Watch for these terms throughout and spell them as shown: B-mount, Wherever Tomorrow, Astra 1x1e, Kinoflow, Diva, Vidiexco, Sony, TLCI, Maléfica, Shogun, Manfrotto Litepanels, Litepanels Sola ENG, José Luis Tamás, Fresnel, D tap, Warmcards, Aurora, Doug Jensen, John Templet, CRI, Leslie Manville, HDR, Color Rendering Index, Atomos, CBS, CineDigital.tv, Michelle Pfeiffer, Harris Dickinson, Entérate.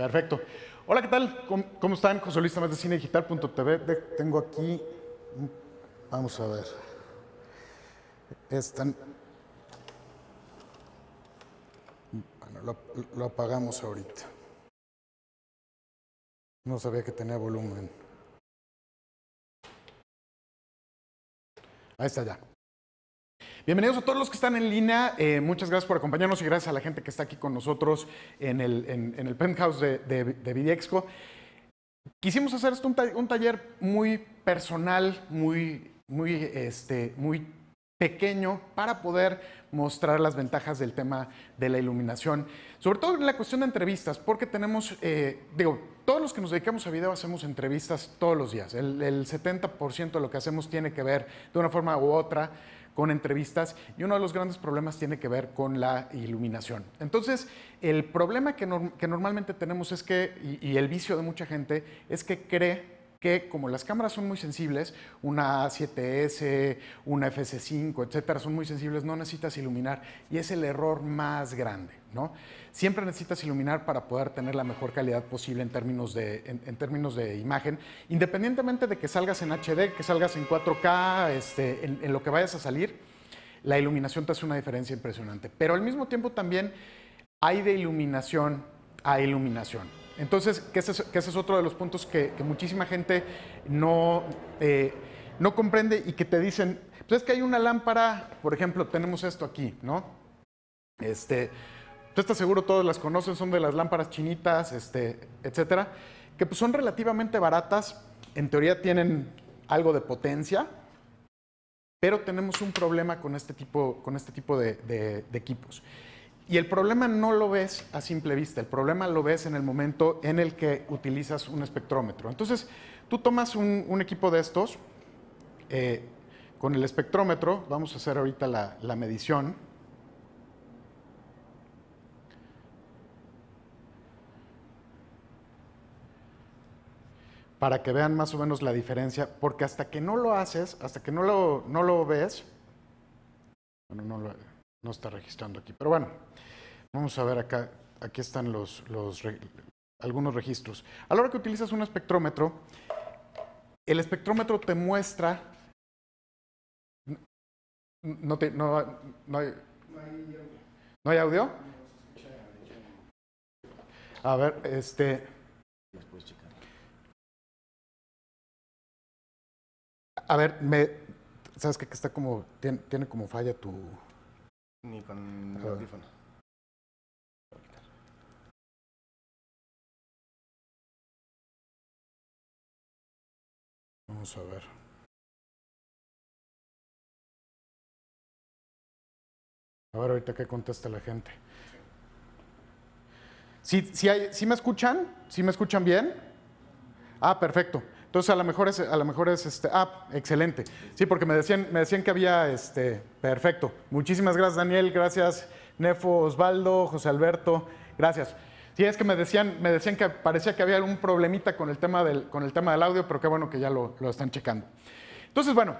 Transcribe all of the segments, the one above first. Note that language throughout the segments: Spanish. Perfecto. Hola, ¿qué tal? ¿Cómo están? José Luis Tamás de CineDigital.tv. Tengo aquí, vamos a ver, están... Bueno, lo apagamos ahorita. No sabía que tenía volumen. Ahí está ya. Bienvenidos a todos los que están en línea, muchas gracias por acompañarnos y gracias a la gente que está aquí con nosotros en el penthouse de Vidiexco. Quisimos hacer esto un taller muy personal, muy pequeño para poder mostrar las ventajas del tema de la iluminación, sobre todo en la cuestión de entrevistas, porque tenemos, todos los que nos dedicamos a video hacemos entrevistas todos los días. El 70% de lo que hacemos tiene que ver de una forma u otra con entrevistas y uno de los grandes problemas tiene que ver con la iluminación. Entonces, el problema que normalmente tenemos es que, y el vicio de mucha gente, es que cree que como las cámaras son muy sensibles, una A7S, una FS5, etcétera, son muy sensibles, no necesitas iluminar y es el error más grande, ¿no? Siempre necesitas iluminar para poder tener la mejor calidad posible en términos de imagen, independientemente de que salgas en HD, que salgas en 4K, en lo que vayas a salir, la iluminación te hace una diferencia impresionante. Pero al mismo tiempo también hay de iluminación a iluminación. Entonces, que ese es otro de los puntos que muchísima gente no comprende y que te dicen, pues es que hay una lámpara, por ejemplo, tenemos esto aquí, ¿no? Tú estás seguro, todos las conocen, son de las lámparas chinitas, etcétera, que pues son relativamente baratas, en teoría tienen algo de potencia, pero tenemos un problema con este tipo de equipos. Y el problema no lo ves a simple vista, el problema lo ves en el momento en el que utilizas un espectrómetro. Entonces, tú tomas un equipo de estos, con el espectrómetro, vamos a hacer ahorita la medición. Para que vean más o menos la diferencia, porque hasta que no lo haces, hasta que no lo ves, bueno, no está registrando aquí, pero bueno, vamos a ver acá, aquí están algunos registros. A la hora que utilizas un espectrómetro, el espectrómetro te muestra, ¿no hay audio? A ver, a ver, sabes que está como, tiene como falla tu... Ni con el audífono. Vamos a ver. A ver ahorita qué contesta la gente. ¿Sí me escuchan? ¿Sí me escuchan bien? Ah, perfecto. Entonces a lo mejor es excelente. Sí, porque me decían que había perfecto. Muchísimas gracias, Daniel, gracias, Nefo, Osvaldo, José Alberto, gracias. Sí, es que me decían que parecía que había algún problemita con el tema del audio, pero qué bueno que ya lo están checando. Entonces, bueno,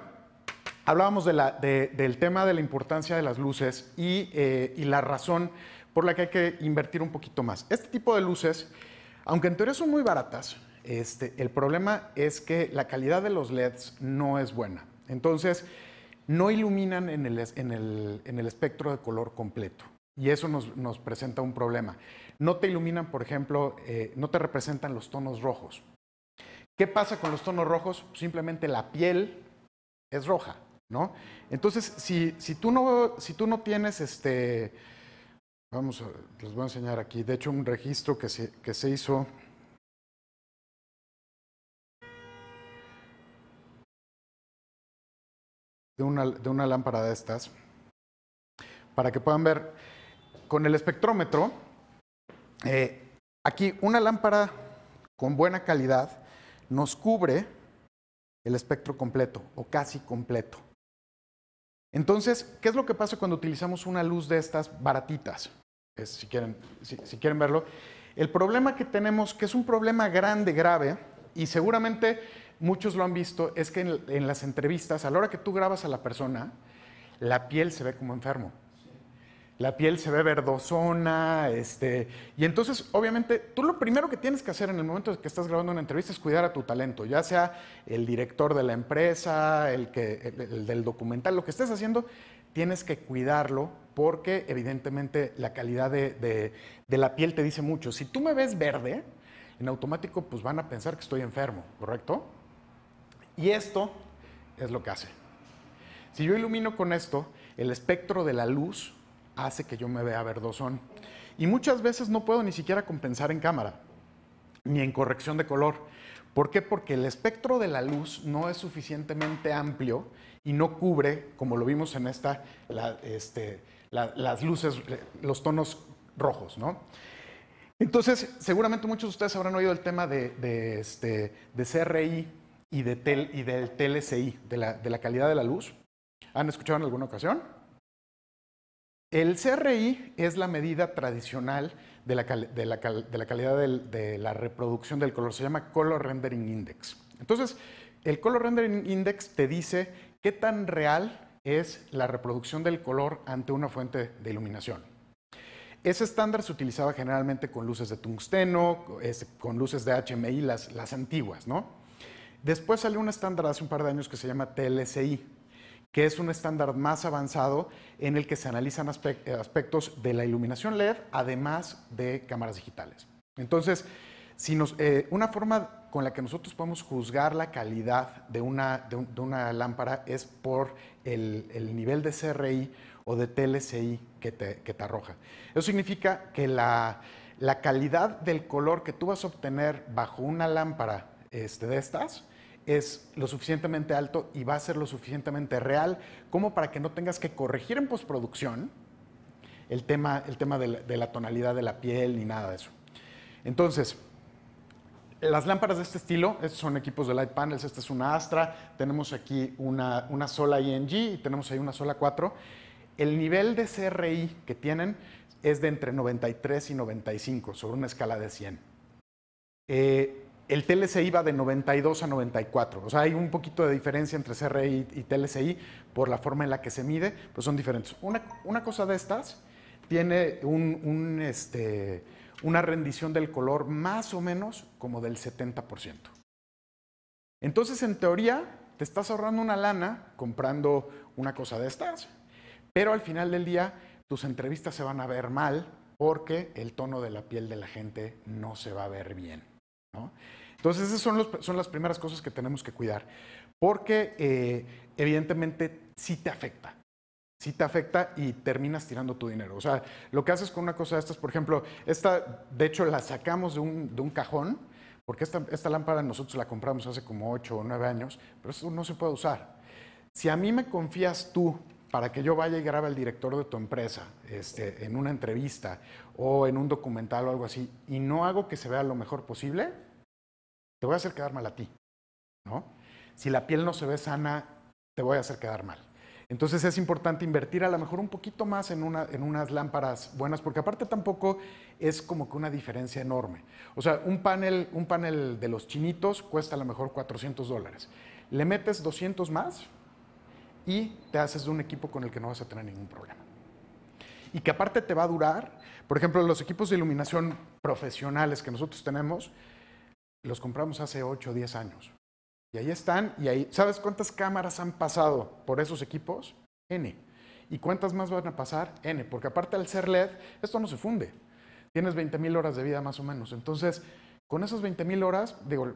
hablábamos del tema de la importancia de las luces y la razón por la que hay que invertir un poquito más. Este tipo de luces, aunque en teoría son muy baratas, el problema es que la calidad de los LEDs no es buena. Entonces, no iluminan en el espectro de color completo. Y eso nos presenta un problema. No te iluminan, por ejemplo, no te representan los tonos rojos. ¿Qué pasa con los tonos rojos? Pues simplemente la piel es roja, ¿no? Entonces, si tú no tienes les voy a enseñar aquí, de hecho, un registro que se hizo... De una lámpara de estas, para que puedan ver con el espectrómetro, aquí una lámpara con buena calidad nos cubre el espectro completo o casi completo. Entonces, ¿qué es lo que pasa cuando utilizamos una luz de estas baratitas? Si quieren verlo, el problema que tenemos, que es un problema grande, grave, y seguramente muchos lo han visto, es que en las entrevistas, a la hora que tú grabas a la persona, la piel se ve como enfermo. la piel se ve verdosona, y entonces obviamente tú lo primero que tienes que hacer en el momento que estás grabando una entrevista es cuidar a tu talento, ya sea el director de la empresa, el del documental, lo que estés haciendo, tienes que cuidarlo porque evidentemente la calidad de la piel te dice mucho. Si tú me ves verde, en automático pues van a pensar que estoy enfermo, ¿correcto? Y esto es lo que hace. Si yo ilumino con esto, el espectro de la luz hace que yo me vea verdosón. Y muchas veces no puedo ni siquiera compensar en cámara, ni en corrección de color. ¿Por qué? Porque el espectro de la luz no es suficientemente amplio y no cubre, como lo vimos en esta, las luces, los tonos rojos, ¿no? Entonces, seguramente muchos de ustedes habrán oído el tema de CRI y del TLCI, de la calidad de la luz. ¿Han escuchado en alguna ocasión? El CRI es la medida tradicional de la calidad de la reproducción del color. Se llama Color Rendering Index. Entonces, el Color Rendering Index te dice qué tan real es la reproducción del color ante una fuente de iluminación. Ese estándar se utilizaba generalmente con luces de tungsteno, con luces de HMI, las antiguas, ¿no? Después salió un estándar hace un par de años que se llama TLCI, que es un estándar más avanzado en el que se analizan aspectos de la iluminación LED, además de cámaras digitales. Entonces, una forma con la que nosotros podemos juzgar la calidad de una lámpara es por el nivel de CRI o de TLCI que te arroja. Eso significa que la calidad del color que tú vas a obtener bajo una lámpara de estas es lo suficientemente alto y va a ser lo suficientemente real como para que no tengas que corregir en postproducción el tema de la tonalidad de la piel ni nada de eso. Entonces, las lámparas de este estilo, estos son equipos de Litepanels, esta es una Astra, tenemos aquí una Sola ENG y tenemos ahí una Sola 4. El nivel de CRI que tienen es de entre 93 y 95 sobre una escala de 100. El TLCI va de 92 a 94, o sea, hay un poquito de diferencia entre CRI y TLCI por la forma en la que se mide, pues son diferentes. Una cosa de estas tiene una rendición del color más o menos como del 70%. Entonces, en teoría, te estás ahorrando una lana comprando una cosa de estas, pero al final del día tus entrevistas se van a ver mal porque el tono de la piel de la gente no se va a ver bien, ¿no? Entonces, esas son las primeras cosas que tenemos que cuidar, porque evidentemente sí te afecta y terminas tirando tu dinero. O sea, lo que haces con una cosa de estas, por ejemplo, esta de hecho la sacamos de un cajón, porque esta lámpara nosotros la compramos hace como 8 o 9 años, pero esto no se puede usar. Si a mí me confías tú para que yo vaya y grabe al director de tu empresa en una entrevista o en un documental o algo así, y no hago que se vea lo mejor posible, te voy a hacer quedar mal a ti, ¿no? Si la piel no se ve sana, te voy a hacer quedar mal. Entonces es importante invertir a lo mejor un poquito más en unas lámparas buenas, porque aparte tampoco es como que una diferencia enorme. O sea, un panel de los chinitos cuesta a lo mejor $400. Le metes 200 más y te haces de un equipo con el que no vas a tener ningún problema. Y que aparte te va a durar. Por ejemplo, los equipos de iluminación profesionales que nosotros tenemos, los compramos hace 8 o 10 años. Y ahí están, y ahí, ¿sabes cuántas cámaras han pasado por esos equipos? N. ¿Y cuántas más van a pasar? N. Porque aparte al ser LED, esto no se funde. Tienes 20,000 horas de vida más o menos. Entonces, con esas 20,000 horas, digo,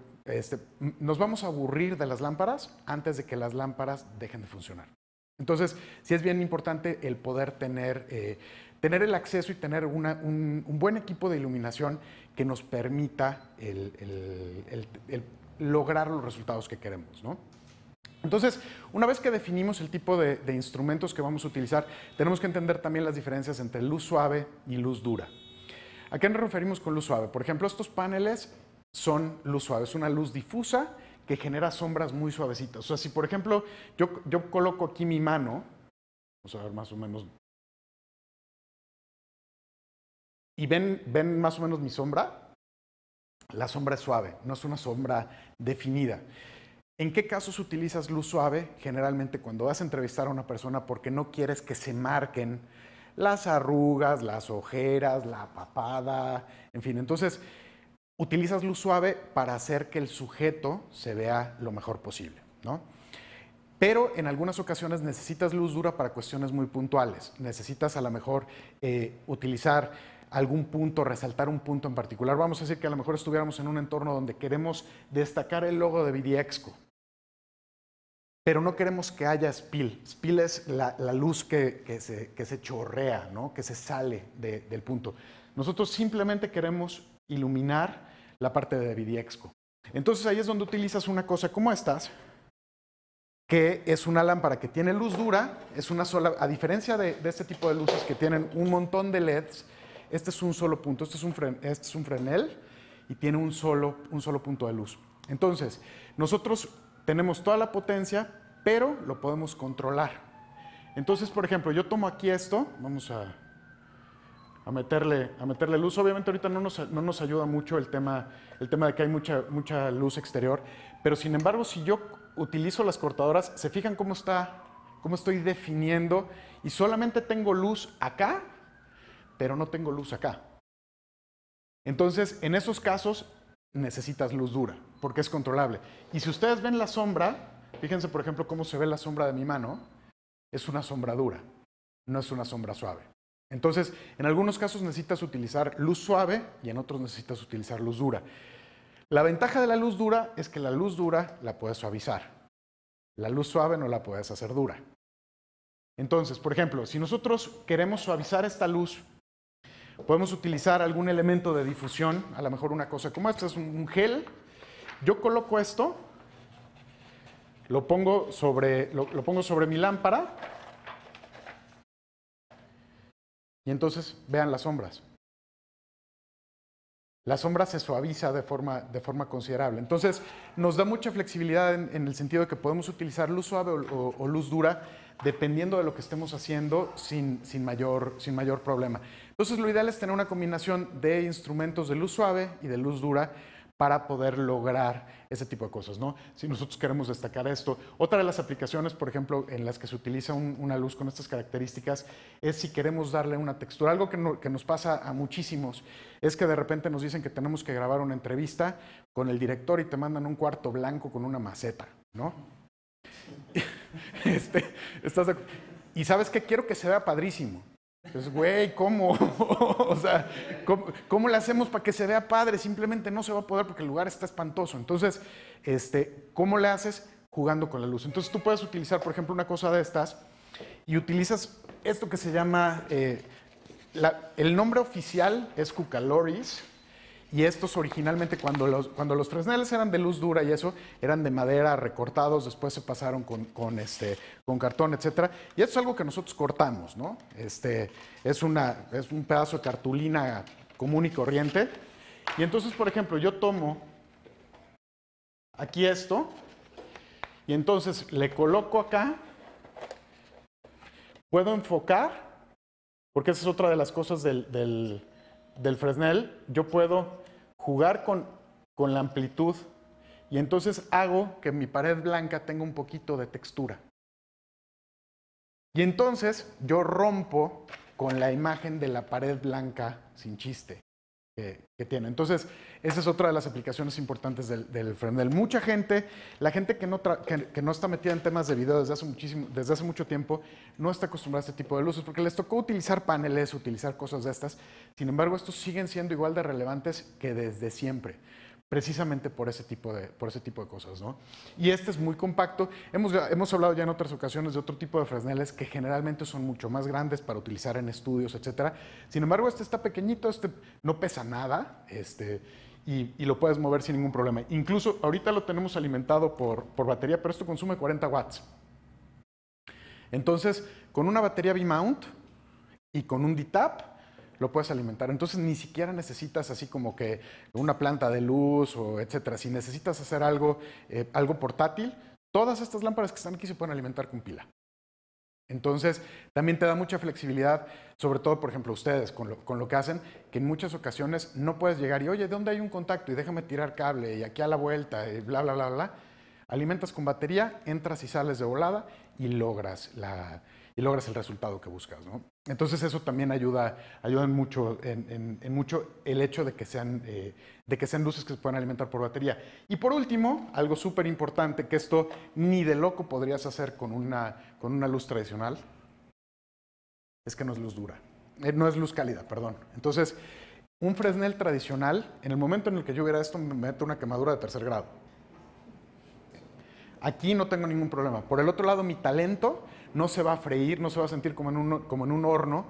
nos vamos a aburrir de las lámparas antes de que las lámparas dejen de funcionar. Entonces, sí es bien importante el poder tener el acceso y tener un buen equipo de iluminación que nos permita el lograr los resultados que queremos, ¿no? Entonces, una vez que definimos el tipo de instrumentos que vamos a utilizar, tenemos que entender también las diferencias entre luz suave y luz dura. ¿A qué nos referimos con luz suave? Por ejemplo, estos paneles son luz suave, es una luz difusa que genera sombras muy suavecitas. O sea, si por ejemplo yo coloco aquí mi mano, vamos a ver más o menos, y ven más o menos mi sombra, la sombra es suave, no es una sombra definida. ¿En qué casos utilizas luz suave? Generalmente cuando vas a entrevistar a una persona porque no quieres que se marquen las arrugas, las ojeras, la papada, en fin. Entonces, utilizas luz suave para hacer que el sujeto se vea lo mejor posible, ¿no? Pero en algunas ocasiones necesitas luz dura para cuestiones muy puntuales. Necesitas a lo mejor utilizar algún punto, resaltar un punto en particular. Vamos a decir que a lo mejor estuviéramos en un entorno donde queremos destacar el logo de Vidiexco, pero no queremos que haya spill. Spill es la luz que se chorrea, ¿no? Que se sale del punto. Nosotros simplemente queremos iluminar la parte de Vidiexco. Entonces ahí es donde utilizas una cosa como estas, que es una lámpara que tiene luz dura, es una sola, a diferencia de este tipo de luces que tienen un montón de LEDs, este es un solo punto, este es un Fresnel y tiene un solo punto de luz. Entonces, nosotros tenemos toda la potencia, pero lo podemos controlar. Entonces, por ejemplo, yo tomo aquí esto, vamos a meterle luz. Obviamente ahorita no nos ayuda mucho el tema de que hay mucha luz exterior, pero sin embargo, si yo utilizo las cortadoras, se fijan cómo estoy definiendo y solamente tengo luz acá, pero no tengo luz acá. Entonces, en esos casos necesitas luz dura, porque es controlable. Y si ustedes ven la sombra, fíjense por ejemplo cómo se ve la sombra de mi mano, es una sombra dura, no es una sombra suave. Entonces, en algunos casos necesitas utilizar luz suave y en otros necesitas utilizar luz dura. La ventaja de la luz dura es que la luz dura la puedes suavizar. La luz suave no la puedes hacer dura. Entonces, por ejemplo, si nosotros queremos suavizar esta luz, podemos utilizar algún elemento de difusión, a lo mejor una cosa como esta, es un gel. Yo coloco esto, lo pongo sobre mi lámpara y entonces vean las sombras. La sombra se suaviza de forma considerable. Entonces, nos da mucha flexibilidad en el sentido de que podemos utilizar luz suave o luz dura dependiendo de lo que estemos haciendo sin mayor problema. Entonces, lo ideal es tener una combinación de instrumentos de luz suave y de luz dura para poder lograr ese tipo de cosas, ¿no? Si nosotros queremos destacar esto. Otra de las aplicaciones, por ejemplo, en las que se utiliza una luz con estas características es si queremos darle una textura. Algo que nos pasa a muchísimos es que de repente nos dicen que tenemos que grabar una entrevista con el director y te mandan un cuarto blanco con una maceta, ¿no? Y ¿sabes qué? Quiero que se vea padrísimo. Pues, güey, ¿cómo? O sea, ¿cómo le hacemos para que se vea padre? Simplemente no se va a poder porque el lugar está espantoso. Entonces, ¿cómo le haces? Jugando con la luz. Entonces, tú puedes utilizar, por ejemplo, una cosa de estas y utilizas esto que se llama... el nombre oficial es Cucaloris y estos originalmente, cuando los Fresneles eran de luz dura y eso, eran de madera recortados, después se pasaron con cartón, etc. Y esto es algo que nosotros cortamos, ¿no? Es un pedazo de cartulina común y corriente. Y entonces, por ejemplo, yo tomo aquí esto y entonces le coloco acá, puedo enfocar, porque esa es otra de las cosas del Fresnel, yo puedo jugar con la amplitud y entonces hago que mi pared blanca tenga un poquito de textura. Y entonces yo rompo con la imagen de la pared blanca sin chiste que tiene. Entonces, esa es otra de las aplicaciones importantes del Fresnel. Mucha gente, la gente que no está metida en temas de video desde hace mucho tiempo, no está acostumbrada a este tipo de luces porque les tocó utilizar paneles, utilizar cosas de estas. Sin embargo, estos siguen siendo igual de relevantes que desde siempre, precisamente por ese tipo de cosas, ¿no? Y este es muy compacto. Hemos hablado ya en otras ocasiones de otro tipo de Fresneles que generalmente son mucho más grandes para utilizar en estudios, etcétera. Sin embargo, este está pequeñito, este no pesa nada, y lo puedes mover sin ningún problema. Incluso ahorita lo tenemos alimentado por batería, pero esto consume 40 watts. Entonces, con una batería B-mount y con un D tap, lo puedes alimentar. Entonces, ni siquiera necesitas así como que una planta de luz o etcétera. Si necesitas hacer algo portátil, todas estas lámparas que están aquí se pueden alimentar con pila. Entonces, también te da mucha flexibilidad, sobre todo, por ejemplo, ustedes con lo que hacen, que en muchas ocasiones no puedes llegar y, oye, ¿de dónde hay un contacto? Y déjame tirar cable y aquí a la vuelta y bla, bla, bla, bla. Alimentas con batería, entras y sales de volada y logras la... y logras el resultado que buscas, ¿no? Entonces eso también ayuda mucho, mucho el hecho de que sean luces que se puedan alimentar por batería. Y por último, algo súper importante, que esto ni de loco podrías hacer con una luz tradicional, es que no es luz dura, no es luz cálida, perdón. Entonces, un Fresnel tradicional, en el momento en el que yo viera esto, me meto una quemadura de tercer grado. Aquí no tengo ningún problema. Por el otro lado, mi talento no se va a freír, no se va a sentir como en un horno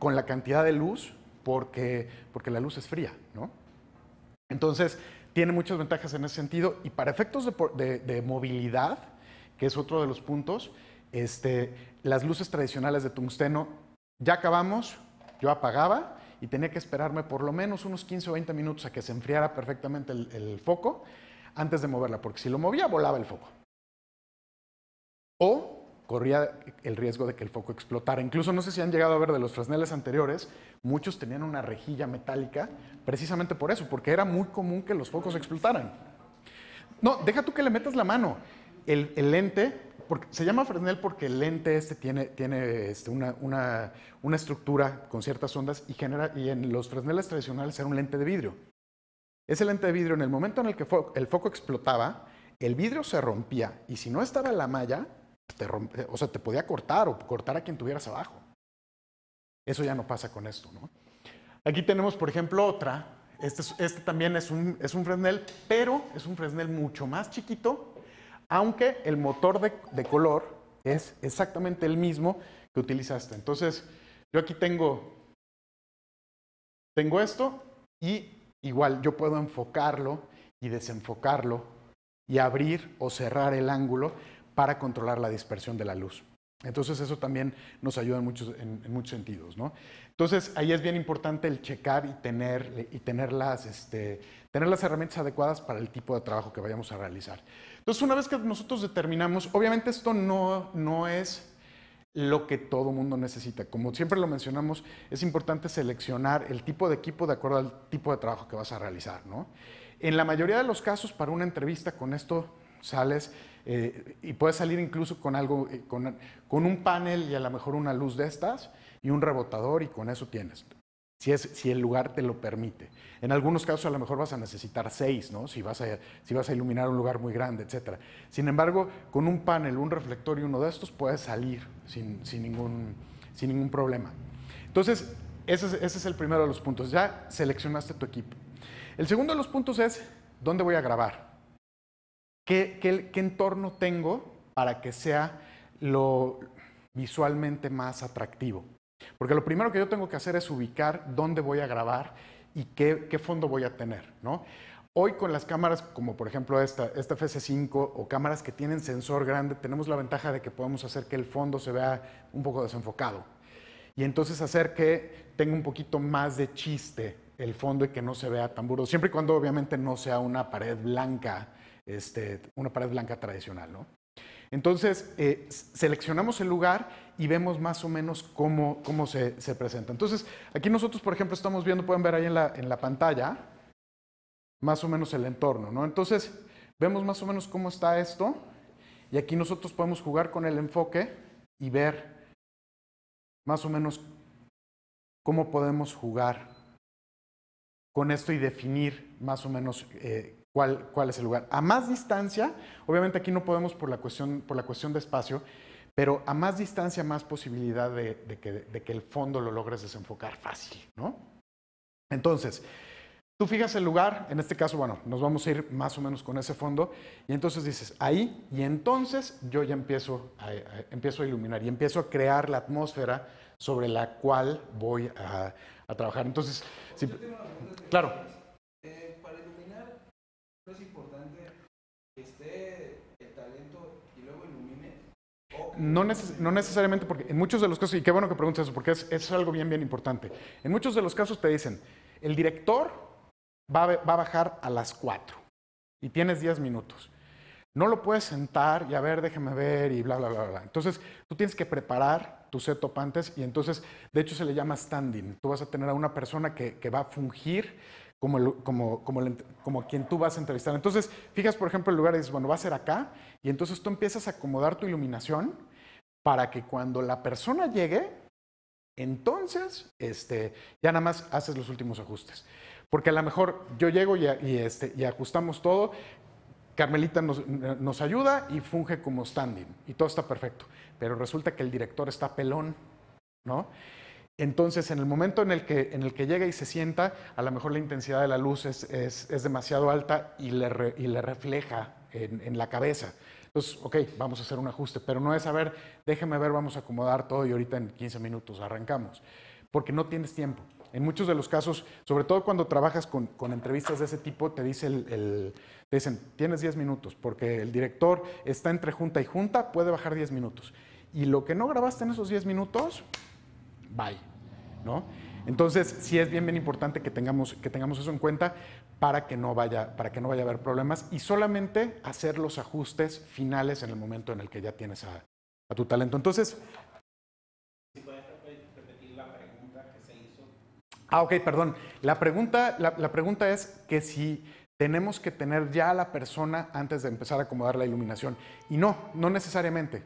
con la cantidad de luz, porque la luz es fría, ¿no? Entonces, tiene muchas ventajas en ese sentido. Y para efectos de movilidad, que es otro de los puntos, las luces tradicionales de tungsteno, ya acabamos, yo apagaba y tenía que esperarme por lo menos unos 15 o 20 minutos a que se enfriara perfectamente el foco antes de moverla, porque si lo movía, volaba el foco. O corría el riesgo de que el foco explotara. Incluso, no sé si han llegado a ver de los Fresneles anteriores, muchos tenían una rejilla metálica precisamente por eso, porque era muy común que los focos explotaran. No, deja tú que le metas la mano. El lente, porque se llama Fresnel porque el lente tiene una estructura con ciertas ondas y en los Fresneles tradicionales era un lente de vidrio. Ese lente de vidrio, en el momento en el que el foco explotaba, el vidrio se rompía y si no estaba la malla, te podía cortar o cortar a quien tuvieras abajo. Eso ya no pasa con esto, ¿no? Aquí tenemos, por ejemplo, otra. Este también es un Fresnel, pero es un Fresnel mucho más chiquito, aunque el motor de color es exactamente el mismo que utilizaste. Entonces, yo aquí tengo esto y igual yo puedo enfocarlo y desenfocarlo y abrir o cerrar el ángulo para controlar la dispersión de la luz. Entonces eso también nos ayuda en muchos sentidos, ¿no? Entonces ahí es bien importante el checar y tener las herramientas adecuadas para el tipo de trabajo que vayamos a realizar. Entonces, una vez que nosotros determinamos, obviamente esto no es lo que todo mundo necesita. Como siempre lo mencionamos, es importante seleccionar el tipo de equipo de acuerdo al tipo de trabajo que vas a realizar, ¿no? En la mayoría de los casos, para una entrevista con esto sales y puedes salir incluso con algo, con un panel y a lo mejor una luz de estas y un rebotador, y con eso tienes, si el lugar te lo permite. En algunos casos a lo mejor vas a necesitar 6, ¿no? Si vas a iluminar un lugar muy grande, etc. Sin embargo, con un panel, un reflector y uno de estos puedes salir sin ningún problema. Entonces, ese es el primero de los puntos. Ya seleccionaste tu equipo. El segundo de los puntos es, ¿dónde voy a grabar? ¿Qué entorno tengo para que sea lo visualmente más atractivo? Porque lo primero que yo tengo que hacer es ubicar dónde voy a grabar y qué fondo voy a tener, ¿no? Hoy con las cámaras, como por ejemplo esta FS5 o cámaras que tienen sensor grande, tenemos la ventaja de que podemos hacer que el fondo se vea un poco desenfocado y entonces hacer que tenga un poquito más de chiste el fondo y que no se vea tan burdo, siempre y cuando obviamente no sea una pared blanca tradicional, ¿no? Entonces, seleccionamos el lugar y vemos más o menos cómo se presenta. Entonces, aquí nosotros, por ejemplo, estamos viendo, pueden ver ahí en la pantalla, más o menos el entorno, ¿no? Entonces, vemos más o menos cómo está esto y aquí nosotros podemos jugar con el enfoque y ver más o menos cómo podemos jugar con esto y definir más o menos ¿Cuál es el lugar? A más distancia, obviamente aquí no podemos por la cuestión de espacio, pero a más distancia, más posibilidad de que el fondo lo logres desenfocar fácil, ¿no? Entonces, tú fijas el lugar, en este caso, bueno, nos vamos a ir más o menos con ese fondo, y entonces dices, ahí, y entonces yo ya empiezo a iluminar y empiezo a crear la atmósfera sobre la cual voy a trabajar. Entonces, sí, claro. ¿Es importante que esté el talento y luego ilumine? No necesariamente, porque en muchos de los casos, y qué bueno que preguntes eso, porque es algo bien importante. En muchos de los casos te dicen, el director va a bajar a las 4 y tienes 10 minutos. No lo puedes sentar y a ver, déjame ver y bla, bla, bla, bla. Entonces, tú tienes que preparar tu setup antes y entonces, de hecho, se le llama standing. Tú vas a tener a una persona que va a fungir como quien tú vas a entrevistar. Entonces, fijas, por ejemplo, el lugar y dices, bueno, va a ser acá, y entonces tú empiezas a acomodar tu iluminación para que cuando la persona llegue, entonces ya nada más haces los últimos ajustes. Porque a lo mejor yo llego y ajustamos todo, Carmelita nos ayuda y funge como standing y todo está perfecto, pero resulta que el director está pelón, ¿no? Entonces, en el momento en el que llega y se sienta, a lo mejor la intensidad de la luz es demasiado alta y le refleja en la cabeza. Entonces, ok, vamos a hacer un ajuste, pero no es, a ver, déjeme ver, vamos a acomodar todo y ahorita en 15 minutos arrancamos, porque no tienes tiempo. En muchos de los casos, sobre todo cuando trabajas con entrevistas de ese tipo, te dice te dicen, tienes 10 minutos, porque el director está entre junta y junta, puede bajar 10 minutos. Y lo que no grabaste en esos 10 minutos, bye, ¿no? Entonces, sí es bien importante que tengamos eso en cuenta para que no vaya a haber problemas y solamente hacer los ajustes finales en el momento en el que ya tienes a tu talento. Entonces... Ah, ok, perdón. La pregunta es que si tenemos que tener ya a la persona antes de empezar a acomodar la iluminación. Y no, no necesariamente.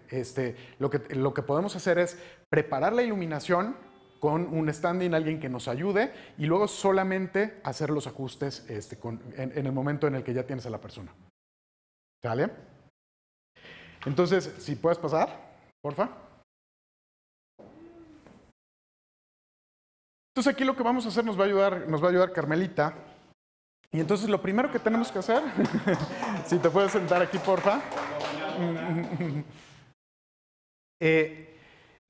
Lo que podemos hacer es preparar la iluminación con un standing, alguien que nos ayude, y luego solamente hacer los ajustes en el momento en el que ya tienes a la persona. ¿Vale? Entonces, si puedes pasar, porfa. Entonces aquí lo que vamos a hacer nos va a ayudar Carmelita. Y entonces lo primero que tenemos que hacer, si te puedes sentar aquí, porfa.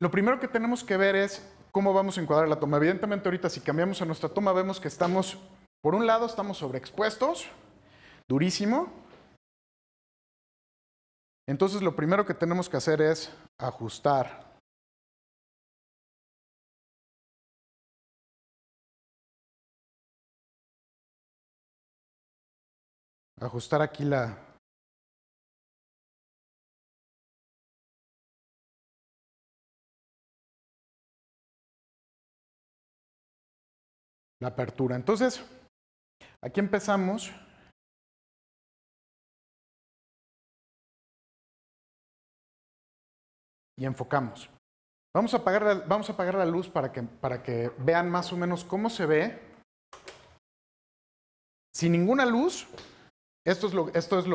Lo primero que tenemos que ver es cómo vamos a encuadrar la toma. Evidentemente ahorita si cambiamos a nuestra toma vemos que estamos, por un lado estamos sobreexpuestos, durísimo. Entonces lo primero que tenemos que hacer es ajustar. Ajustar aquí la apertura. Entonces, aquí empezamos. Y enfocamos. Vamos a apagar la luz para que vean más o menos cómo se ve. Sin ninguna luz. Esto es lo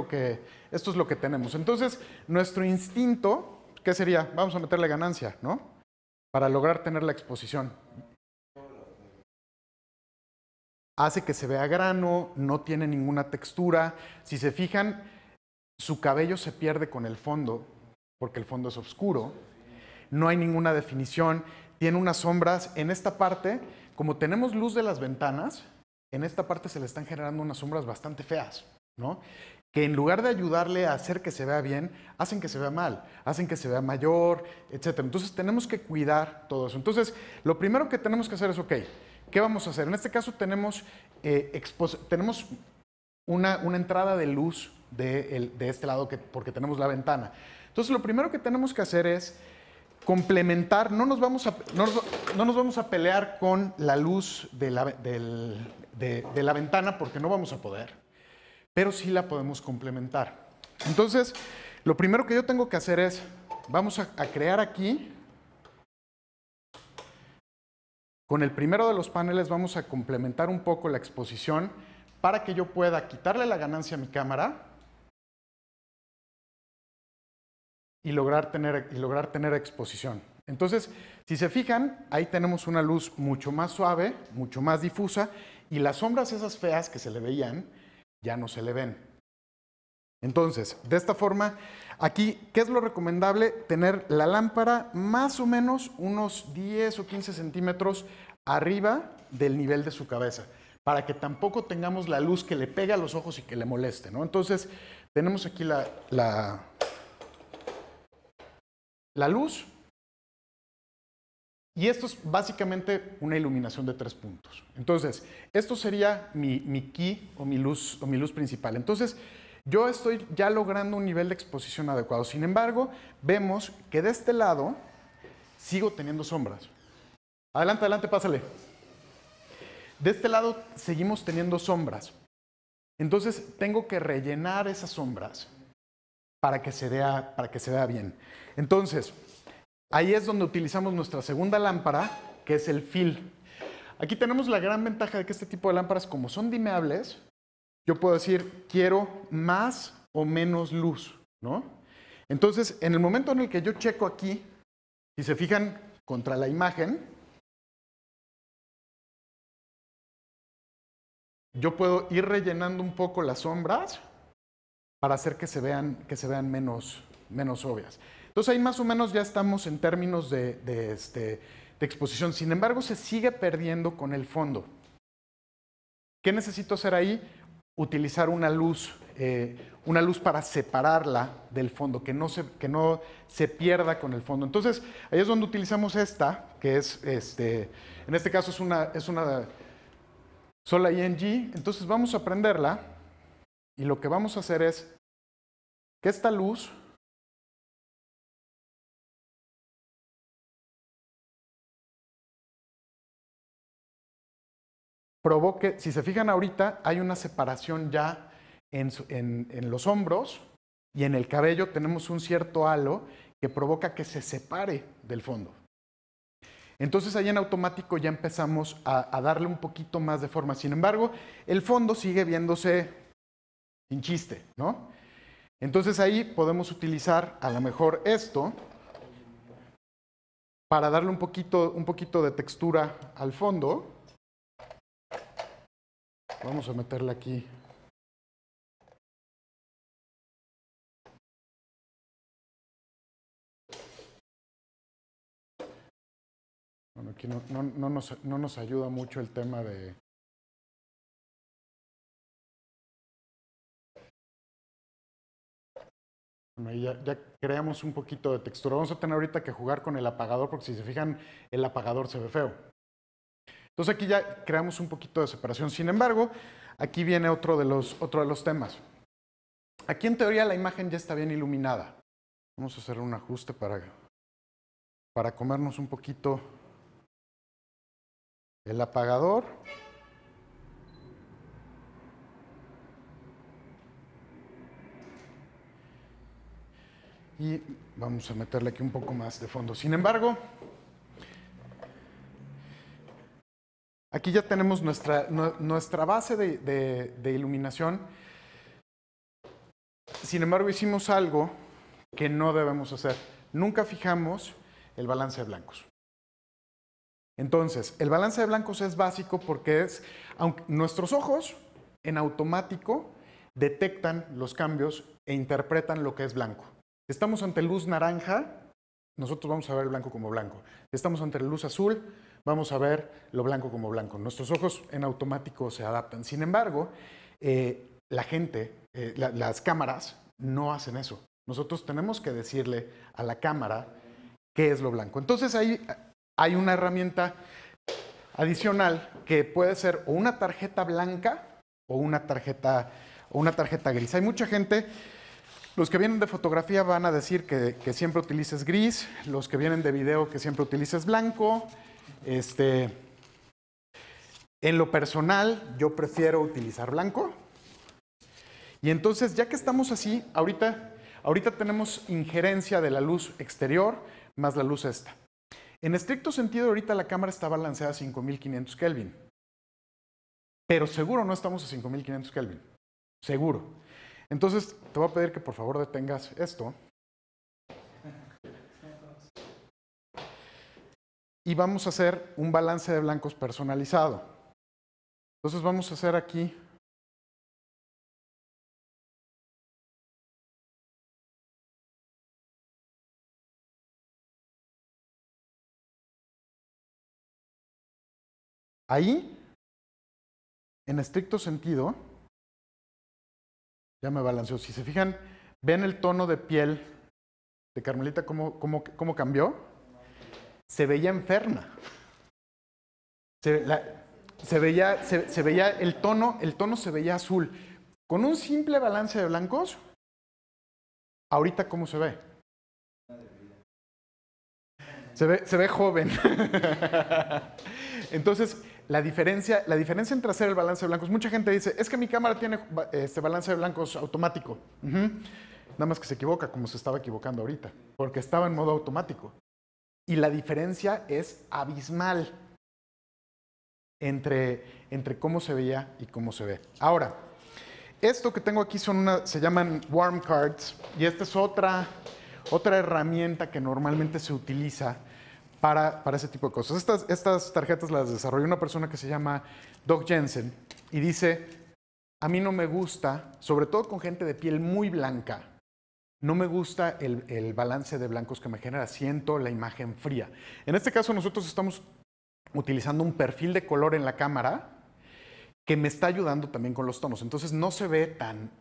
que tenemos. Entonces, nuestro instinto, ¿qué sería? Vamos a meterle ganancia, ¿no? Para lograr tener la exposición. Hace que se vea grano, no tiene ninguna textura. Si se fijan, su cabello se pierde con el fondo, porque el fondo es oscuro. No hay ninguna definición. Tiene unas sombras. En esta parte, como tenemos luz de las ventanas, en esta parte se le están generando unas sombras bastante feas, ¿no? Que en lugar de ayudarle a hacer que se vea bien, hacen que se vea mal, hacen que se vea mayor, etc. Entonces tenemos que cuidar todo eso. Entonces lo primero que tenemos que hacer es, ok, ¿qué vamos a hacer? En este caso tenemos una entrada de luz de este lado porque tenemos la ventana. Entonces lo primero que tenemos que hacer es complementar, no nos vamos a pelear con la luz de la ventana porque no vamos a poder. Pero sí la podemos complementar. Entonces, lo primero que yo tengo que hacer es, vamos a crear aquí, con el primero de los paneles vamos a complementar un poco la exposición para que yo pueda quitarle la ganancia a mi cámara y lograr tener exposición. Entonces, si se fijan, ahí tenemos una luz mucho más suave, mucho más difusa, y las sombras esas feas que se le veían, ya no se le ven. Entonces, de esta forma, aquí, ¿qué es lo recomendable? Tener la lámpara más o menos unos 10 o 15 centímetros arriba del nivel de su cabeza, para que tampoco tengamos la luz que le pega a los ojos y que le moleste, ¿no? Entonces, tenemos aquí la luz, y esto es básicamente una iluminación de 3 puntos. Entonces, esto sería mi key o mi luz principal. Entonces, yo estoy ya logrando un nivel de exposición adecuado. Sin embargo, vemos que de este lado sigo teniendo sombras. Adelante, adelante, pásale. De este lado seguimos teniendo sombras. Entonces, tengo que rellenar esas sombras para que se vea bien. Entonces, Ahí es donde utilizamos nuestra segunda lámpara, que es el fill. Aquí tenemos la gran ventaja de que este tipo de lámparas, como son dimeables, yo puedo decir, quiero más o menos luz, ¿no? Entonces, en el momento en el que yo checo aquí, si se fijan contra la imagen, yo puedo ir rellenando un poco las sombras para hacer que se vean menos obvias. Entonces ahí más o menos ya estamos en términos de exposición. Sin embargo, se sigue perdiendo con el fondo. ¿Qué necesito hacer ahí? Utilizar una luz para separarla del fondo, que no se pierda con el fondo. Entonces ahí es donde utilizamos esta, que es, en este caso es una Sola ENG. Entonces vamos a prenderla y lo que vamos a hacer es que esta luz provoque, si se fijan ahorita, hay una separación ya en los hombros y en el cabello tenemos un cierto halo que provoca que se separe del fondo. Entonces ahí en automático ya empezamos a darle un poquito más de forma. Sin embargo, el fondo sigue viéndose sin chiste, ¿no? Entonces ahí podemos utilizar a lo mejor esto para darle un poquito de textura al fondo. Vamos a meterla aquí. Bueno, aquí no nos ayuda mucho el tema de... Bueno, ahí ya creamos un poquito de textura. Vamos a tener ahorita que jugar con el apagador, porque si se fijan, el apagador se ve feo. Entonces aquí ya creamos un poquito de separación. Sin embargo, aquí viene otro de los temas. Aquí en teoría la imagen ya está bien iluminada. Vamos a hacer un ajuste para comernos un poquito... el apagador. Y vamos a meterle aquí un poco más de fondo. Sin embargo, aquí ya tenemos nuestra base de iluminación. Sin embargo, hicimos algo que no debemos hacer. Nunca fijamos el balance de blancos. Entonces, el balance de blancos es básico porque es, aunque nuestros ojos en automático detectan los cambios e interpretan lo que es blanco. Si estamos ante luz naranja, nosotros vamos a ver el blanco como blanco. Si estamos ante luz azul, vamos a ver lo blanco como blanco. Nuestros ojos en automático se adaptan. Sin embargo, las cámaras no hacen eso. Nosotros tenemos que decirle a la cámara qué es lo blanco. Entonces, ahí... hay una herramienta adicional que puede ser o una tarjeta blanca o una tarjeta gris. Hay mucha gente, los que vienen de fotografía van a decir que siempre utilices gris, los que vienen de video que siempre utilices blanco. En lo personal, yo prefiero utilizar blanco. Y entonces, ya que estamos así, ahorita tenemos injerencia de la luz exterior más la luz esta. En estricto sentido, ahorita la cámara está balanceada a 5500 Kelvin. Pero seguro no estamos a 5500 Kelvin. Seguro. Entonces, te voy a pedir que por favor detengas esto. Y vamos a hacer un balance de blancos personalizado. Entonces, vamos a hacer aquí... Ahí, en estricto sentido, ya me balanceó. Si se fijan, ven el tono de piel de Carmelita, cómo cambió. Se veía enferma. Se veía el tono se veía azul. Con un simple balance de blancos, ahorita cómo se ve. Se ve joven. Entonces, la diferencia entre hacer el balance de blancos, mucha gente dice, es que mi cámara tiene este balance de blancos automático. Nada más que se equivoca, como se estaba equivocando ahorita, porque estaba en modo automático. y la diferencia es abismal entre cómo se veía y cómo se ve. Ahora, esto que tengo aquí se llaman Warmcards, y esta es otra herramienta que normalmente se utiliza para ese tipo de cosas. Estas tarjetas las desarrolló una persona que se llama Doug Jensen, y dice: a mí no me gusta, sobre todo con gente de piel muy blanca, no me gusta el balance de blancos que me genera, siento la imagen fría. En este caso nosotros estamos utilizando un perfil de color en la cámara que me está ayudando también con los tonos. Entonces no se ve tan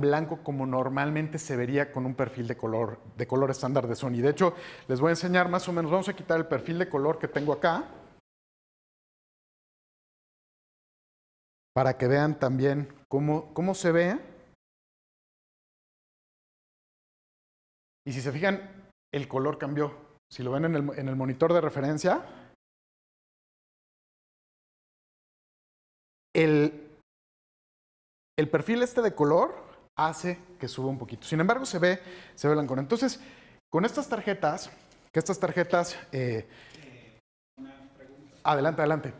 blanco como normalmente se vería con un perfil de color estándar de Sony. De hecho, les voy a enseñar más o menos. Vamos a quitar el perfil de color que tengo acá para que vean también cómo se ve. Y si se fijan, el color cambió. Si lo ven en el monitor de referencia, el perfil de color hace que suba un poquito. Sin embargo, se ve blanco. Entonces, con estas tarjetas, una pregunta. Adelante, adelante.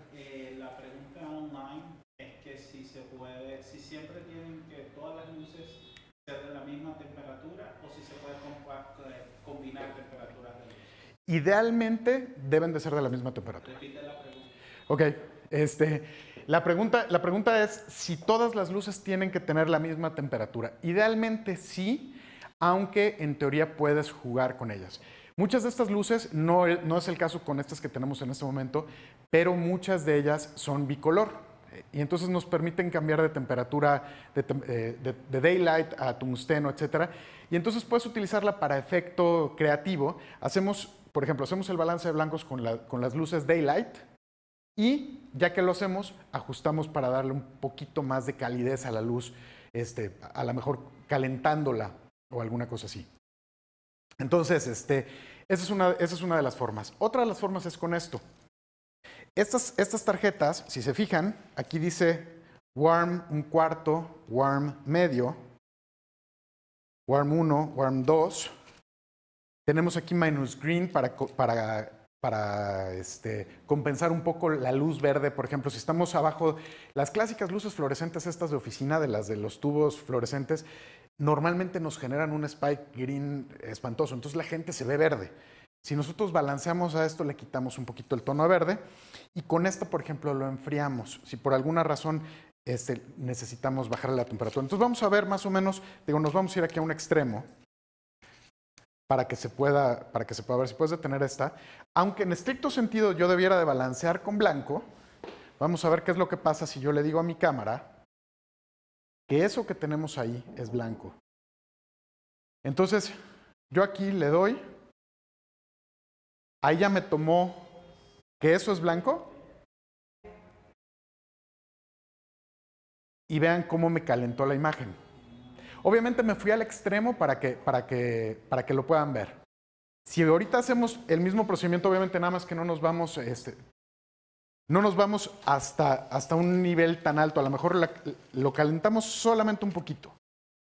La pregunta online es que si se puede, si siempre tienen que todas las luces ser de la misma temperatura o si se puede combinar temperaturas de luz. Idealmente deben de ser de la misma temperatura. Repite la pregunta. Ok. La pregunta es si todas las luces tienen que tener la misma temperatura. Idealmente sí, aunque en teoría puedes jugar con ellas. Muchas de estas luces, no es el caso con estas que tenemos en este momento, pero muchas de ellas son bicolor. Y entonces nos permiten cambiar de temperatura de daylight a tungsteno, etc. Y entonces puedes utilizarla para efecto creativo. Por ejemplo, hacemos el balance de blancos con las luces daylight. Y ya que lo hacemos, ajustamos para darle un poquito más de calidez a la luz, a lo mejor calentándola o alguna cosa así. Entonces, esa es una de las formas. Otra de las formas es con esto. Estas tarjetas, si se fijan, aquí dice warm 1/4, warm medio, warm 1, warm 2. Tenemos aquí minus green para compensar un poco la luz verde. Por ejemplo, si estamos abajo, las clásicas luces fluorescentes estas de oficina, de los tubos fluorescentes, normalmente nos generan un spike green espantoso, entonces la gente se ve verde. Si nosotros balanceamos a esto, le quitamos un poquito el tono verde y con esta, por ejemplo, lo enfriamos. Si por alguna razón necesitamos bajar la temperatura. Entonces vamos a ver más o menos, nos vamos a ir aquí a un extremo. Para que se pueda ver, si puedes detener esta. Aunque en estricto sentido yo debiera de balancear con blanco, vamos a ver qué es lo que pasa si yo le digo a mi cámara que eso que tenemos ahí es blanco. Entonces, yo aquí le doy, ahí ya me tomó que eso es blanco. Y vean cómo me calentó la imagen. Obviamente me fui al extremo para que lo puedan ver. Si ahorita hacemos el mismo procedimiento, obviamente nada más que no nos vamos hasta un nivel tan alto. A lo mejor lo calentamos solamente un poquito.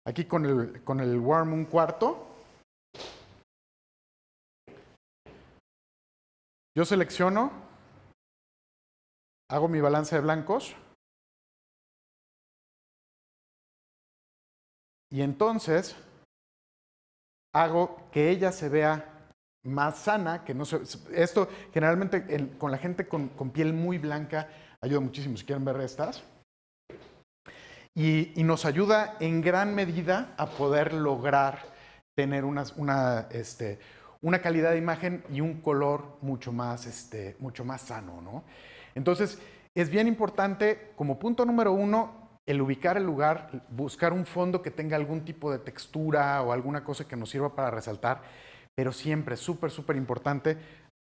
Aquí con el warm 1/4. Yo selecciono, hago mi balance de blancos. Y entonces hago que ella se vea más sana, que no se... Esto generalmente con la gente con piel muy blanca ayuda muchísimo, si quieren ver estas. Y nos ayuda en gran medida a poder lograr tener una calidad de imagen y un color mucho más sano, ¿no? Entonces es bien importante, como punto número uno, el ubicar el lugar, buscar un fondo que tenga algún tipo de textura o alguna cosa que nos sirva para resaltar, pero siempre súper importante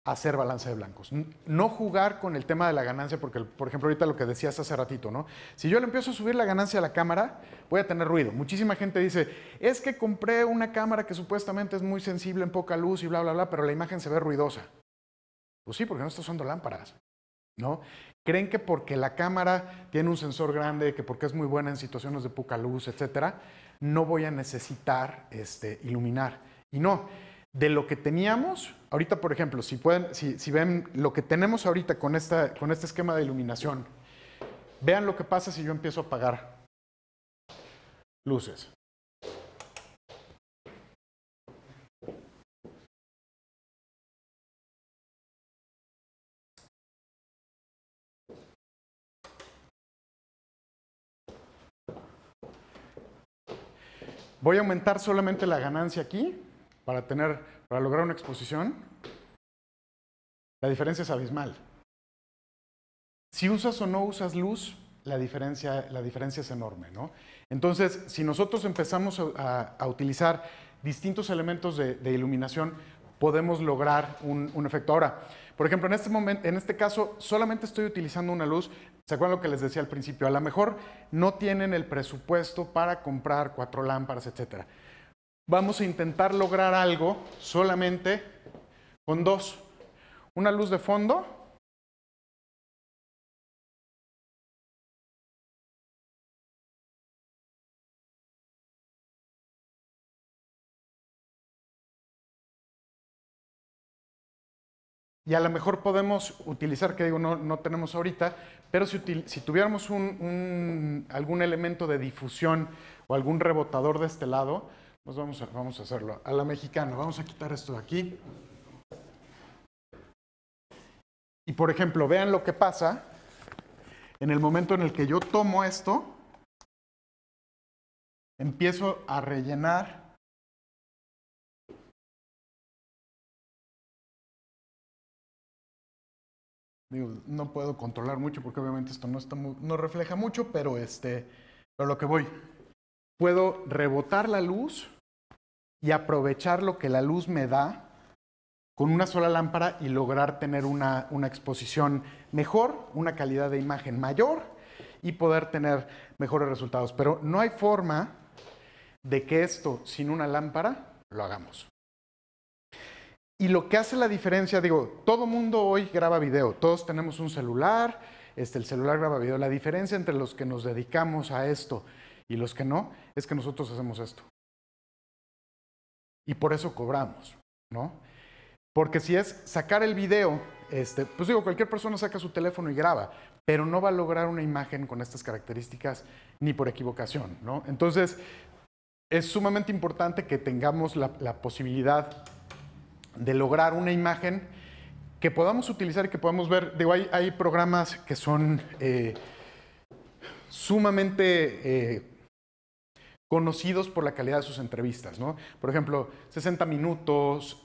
hacer balance de blancos. No jugar con el tema de la ganancia, porque, por ejemplo, ahorita lo que decías hace ratito, ¿no? Si yo le empiezo a subir la ganancia a la cámara, voy a tener ruido. Muchísima gente dice, es que compré una cámara que supuestamente es muy sensible en poca luz y bla, bla, bla, pero la imagen se ve ruidosa. Pues sí, porque no está usando lámparas, ¿no? Creen que porque la cámara tiene un sensor grande, que porque es muy buena en situaciones de poca luz, etcétera, no voy a necesitar iluminar. Y no, de lo que teníamos. Ahorita, por ejemplo, si ven lo que tenemos ahorita con este esquema de iluminación, vean lo que pasa si yo empiezo a apagar luces. Voy a aumentar solamente la ganancia aquí para lograr una exposición. La diferencia es abismal. Si usas o no usas luz, la diferencia es enorme, ¿no? Entonces, si nosotros empezamos a utilizar distintos elementos de iluminación, podemos lograr un efecto. Ahora, por ejemplo, en este caso, solamente estoy utilizando una luz. ¿Se acuerdan lo que les decía al principio? A lo mejor no tienen el presupuesto para comprar 4 lámparas, etc. Vamos a intentar lograr algo solamente con 2. Una luz de fondo. Y a lo mejor podemos utilizar, que digo, no tenemos ahorita, pero si tuviéramos algún elemento de difusión o algún rebotador de este lado, pues vamos a hacerlo a la mexicana. Vamos a quitar esto de aquí. Y por ejemplo, vean lo que pasa en el momento en el que yo tomo esto, empiezo a rellenar. Digo, no puedo controlar mucho porque obviamente esto no refleja mucho, pero lo que voy. Puedo rebotar la luz y aprovechar lo que la luz me da con una sola lámpara y lograr tener una exposición mejor, una calidad de imagen mayor y poder tener mejores resultados. Pero no hay forma de que esto sin una lámpara lo hagamos. Y lo que hace la diferencia, digo, todo mundo hoy graba video, todos tenemos un celular, el celular graba video. La diferencia entre los que nos dedicamos a esto y los que no, es que nosotros hacemos esto. Y por eso cobramos, ¿no? Porque si es sacar el video, pues digo, cualquier persona saca su teléfono y graba, pero no va a lograr una imagen con estas características ni por equivocación, ¿no? Entonces, es sumamente importante que tengamos la posibilidad de lograr una imagen que podamos utilizar y que podamos ver. Digo, hay programas que son sumamente conocidos por la calidad de sus entrevistas, ¿no? Por ejemplo, 60 Minutos,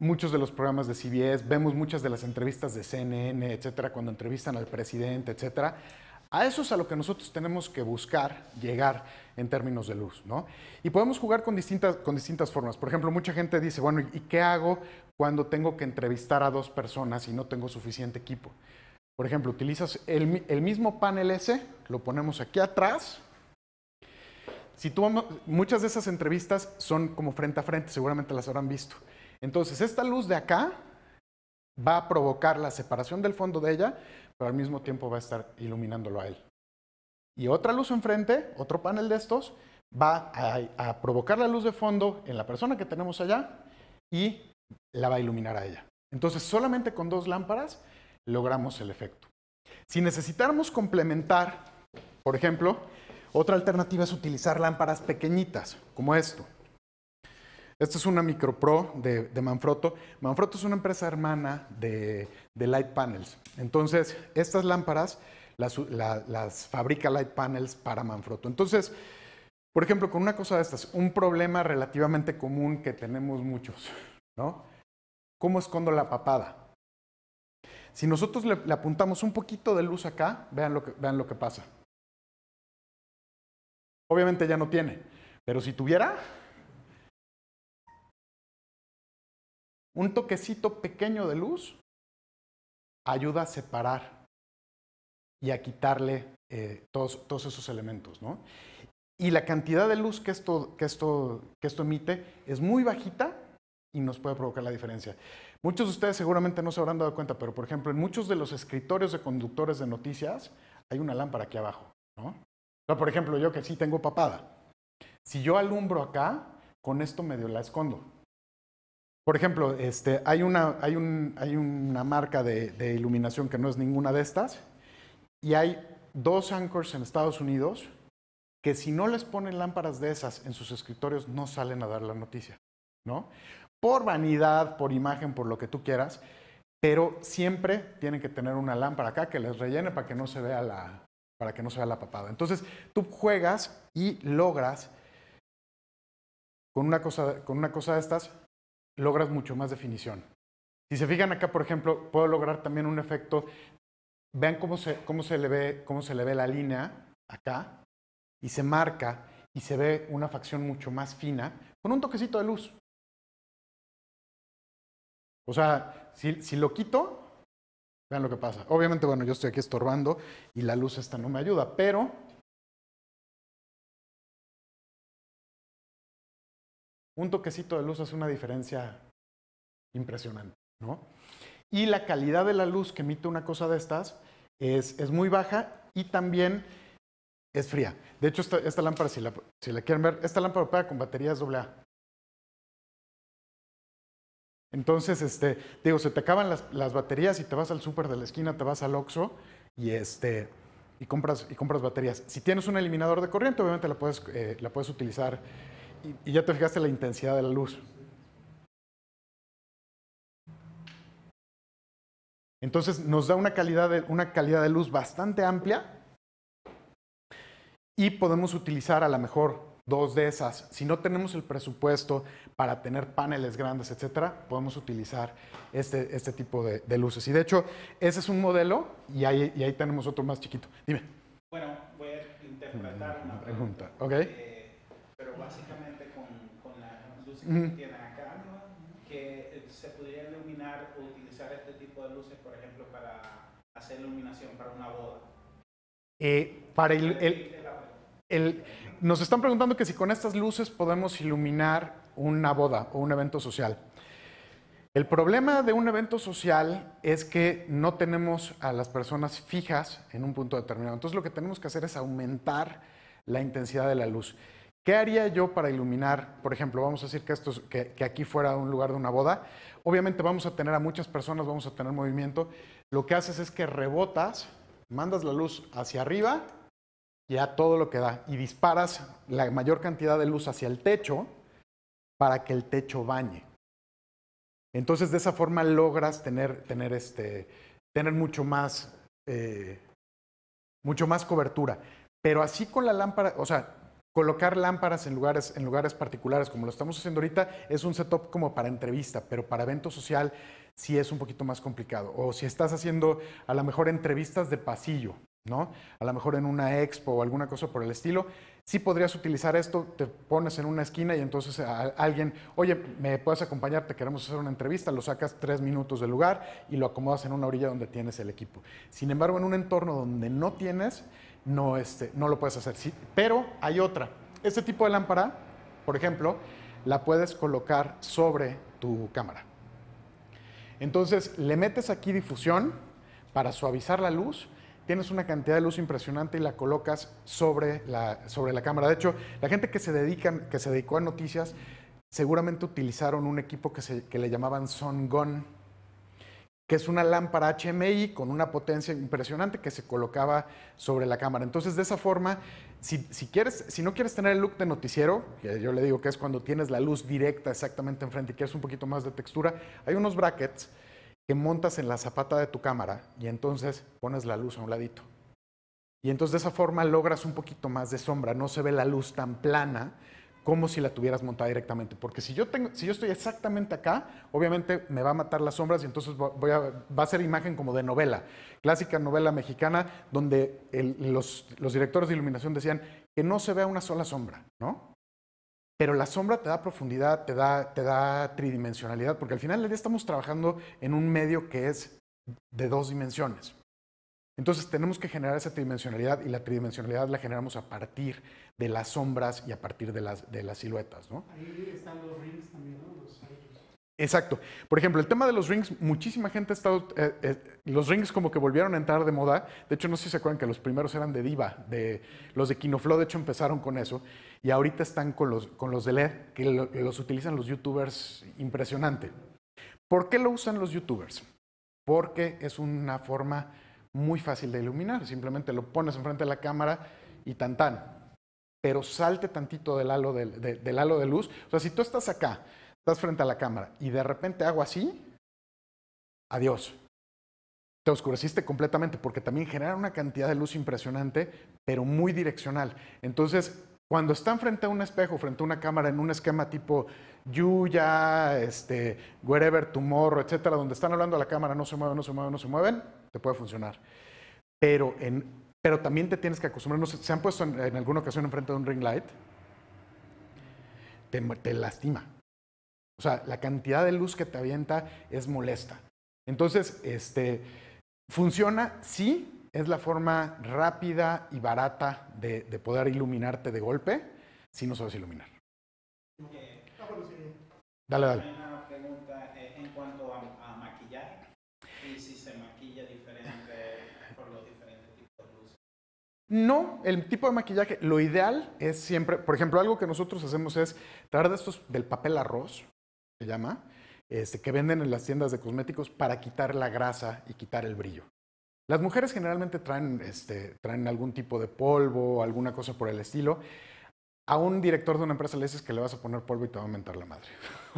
muchos de los programas de CBS, vemos muchas de las entrevistas de CNN, etcétera, cuando entrevistan al presidente, etcétera. A eso es a lo que nosotros tenemos que buscar llegar en términos de luz, ¿no? Y podemos jugar con distintas formas. Por ejemplo, mucha gente dice, bueno, ¿y qué hago cuando tengo que entrevistar a 2 personas y no tengo suficiente equipo? Por ejemplo, utilizas el mismo panel ese, lo ponemos aquí atrás. Muchas de esas entrevistas son como frente a frente, seguramente las habrán visto. Entonces, esta luz de acá va a provocar la separación del fondo de ella, pero al mismo tiempo va a estar iluminándolo a él. Y otra luz enfrente, otro panel de estos, va a provocar la luz de fondo en la persona que tenemos allá y la va a iluminar a ella. Entonces, solamente con 2 lámparas logramos el efecto. Si necesitáramos complementar, por ejemplo, otra alternativa es utilizar lámparas pequeñitas, como esto. Esta es una MicroPro de Manfrotto. Manfrotto es una empresa hermana de Litepanels. Entonces, estas lámparas las fabrica Litepanels para Manfrotto. Entonces, por ejemplo, con una cosa de estas, un problema relativamente común que tenemos muchos, ¿no? ¿Cómo escondo la papada? Si nosotros le apuntamos un poquito de luz acá, vean lo que pasa. Obviamente ya no tiene, pero si tuviera un toquecito pequeño de luz, ayuda a separar y a quitarle todos esos elementos, ¿no? Y la cantidad de luz que esto emite es muy bajita y nos puede provocar la diferencia. Muchos de ustedes seguramente no se habrán dado cuenta, pero por ejemplo, en muchos de los escritorios de conductores de noticias hay una lámpara aquí abajo, ¿no? O sea, por ejemplo, yo que sí tengo papada. Si yo alumbro acá, con esto medio la escondo. Por ejemplo, hay una marca de iluminación que no es ninguna de estas, y hay dos anchors en Estados Unidos que si no les ponen lámparas de esas en sus escritorios no salen a dar la noticia, ¿no? Por vanidad, por imagen, por lo que tú quieras, pero siempre tienen que tener una lámpara acá que les rellene para que no se vea la, para que no se vea la papada. Entonces, tú juegas y logras, con una cosa de estas, logras mucho más definición. Si se fijan acá, por ejemplo, puedo lograr también un efecto. Vean cómo se le ve la línea acá, y se marca y se ve una facción mucho más fina con un toquecito de luz. O sea, si lo quito, vean lo que pasa. Obviamente, bueno, yo estoy aquí estorbando y la luz esta no me ayuda, pero un toquecito de luz hace una diferencia impresionante, ¿no? Y la calidad de la luz que emite una cosa de estas es muy baja y también es fría. De hecho, esta lámpara, si la quieren ver, esta lámpara pega con baterías AA. Entonces, digo, se te acaban las baterías y te vas al súper de la esquina, te vas al Oxxo y compras baterías. Si tienes un eliminador de corriente, obviamente la puedes utilizar. Y ya te fijaste la intensidad de la luz. Entonces nos da una calidad de luz bastante amplia y podemos utilizar a lo mejor dos de esas. Si no tenemos el presupuesto para tener paneles grandes, etcétera, podemos utilizar este tipo de luces. Y de hecho, ese es un modelo y ahí tenemos otro más chiquito. Dime. Bueno, voy a interpretar una pregunta. Ok. Pero básicamente con las luces que tienen acá, ¿no? Que se pudiera iluminar o utilizar este tipo de luces, por ejemplo, para hacer iluminación para una boda. Nos están preguntando que si con estas luces podemos iluminar una boda o un evento social. El problema de un evento social es que no tenemos a las personas fijas en un punto determinado. Entonces lo que tenemos que hacer es aumentar la intensidad de la luz. ¿Qué haría yo para iluminar? Por ejemplo, vamos a decir que que aquí fuera un lugar de una boda. Obviamente vamos a tener a muchas personas, vamos a tener movimiento. Lo que haces es que rebotas, mandas la luz hacia arriba y a todo lo que da. Y disparas la mayor cantidad de luz hacia el techo para que el techo bañe. Entonces, de esa forma logras tener mucho más cobertura. Pero así con la lámpara, o sea, colocar lámparas en lugares particulares, como lo estamos haciendo ahorita, es un setup como para entrevista, pero para evento social sí es un poquito más complicado. O si estás haciendo a lo mejor entrevistas de pasillo, ¿no? A lo mejor en una expo o alguna cosa por el estilo, sí podrías utilizar esto, te pones en una esquina y entonces a alguien, oye, ¿me puedes acompañar? Te queremos hacer una entrevista, lo sacas 3 minutos del lugar y lo acomodas en una orilla donde tienes el equipo. Sin embargo, en un entorno donde no tienes, no lo puedes hacer, sí, pero hay otra. Este tipo de lámpara, por ejemplo, la puedes colocar sobre tu cámara. Entonces, le metes aquí difusión para suavizar la luz, tienes una cantidad de luz impresionante y la colocas sobre la cámara. De hecho, la gente que se dedicó a noticias seguramente utilizaron un equipo que le llamaban Shogun, que es una lámpara HMI con una potencia impresionante que se colocaba sobre la cámara. Entonces, de esa forma, si no quieres tener el look de noticiero, que yo le digo que es cuando tienes la luz directa exactamente enfrente y quieres un poquito más de textura, hay unos brackets que montas en la zapata de tu cámara y entonces pones la luz a un ladito. Y entonces de esa forma logras un poquito más de sombra, no se ve la luz tan plana como si la tuvieras montada directamente. Porque si yo estoy exactamente acá, obviamente me va a matar las sombras y entonces va a ser imagen como de novela. Clásica novela mexicana donde los directores de iluminación decían que no se vea una sola sombra, ¿no? Pero la sombra te da profundidad, te da tridimensionalidad, porque al final del día estamos trabajando en un medio que es de 2 dimensiones. Entonces tenemos que generar esa tridimensionalidad y la tridimensionalidad la generamos a partir de las sombras y a partir de las siluetas, ¿no? Ahí están los rings también, ¿no? Exacto. Por ejemplo, el tema de los rings, muchísima gente ha estado... los rings como que volvieron a entrar de moda. De hecho, no sé si se acuerdan que los primeros eran de Diva. Los de Kinoflow, de hecho, empezaron con eso. Y ahorita están con los de LED, que los utilizan los youtubers impresionante. ¿Por qué lo usan los youtubers? Porque es una forma muy fácil de iluminar. Simplemente lo pones enfrente de la cámara y tan tan. Pero salte tantito del halo del halo de luz. O sea, si tú estás acá... Estás frente a la cámara y de repente hago así, adiós. Te oscureciste completamente porque también genera una cantidad de luz impresionante, pero muy direccional. Entonces, cuando están frente a un espejo, frente a una cámara, en un esquema tipo Yuya, Wherever Tomorrow, etcétera, donde están hablando a la cámara, no se mueven, no se mueven, no se mueven, te puede funcionar. Pero también te tienes que acostumbrar. No sé, ¿se han puesto en alguna ocasión enfrente de un ring light? Te lastima. O sea, la cantidad de luz que te avienta es molesta. Entonces, funciona, sí, es la forma rápida y barata de poder iluminarte de golpe, si no sabes iluminar. Dale, dale. Una pregunta en cuanto a maquillaje, y si se maquilla diferente por los diferentes tipos de luz. No, el tipo de maquillaje, lo ideal es siempre, por ejemplo, algo que nosotros hacemos es traer de estos del papel arroz, se llama, que venden en las tiendas de cosméticos para quitar la grasa y quitar el brillo. Las mujeres generalmente traen algún tipo de polvo o alguna cosa por el estilo. A un director de una empresa le dices que le vas a poner polvo y te va a mentar la madre.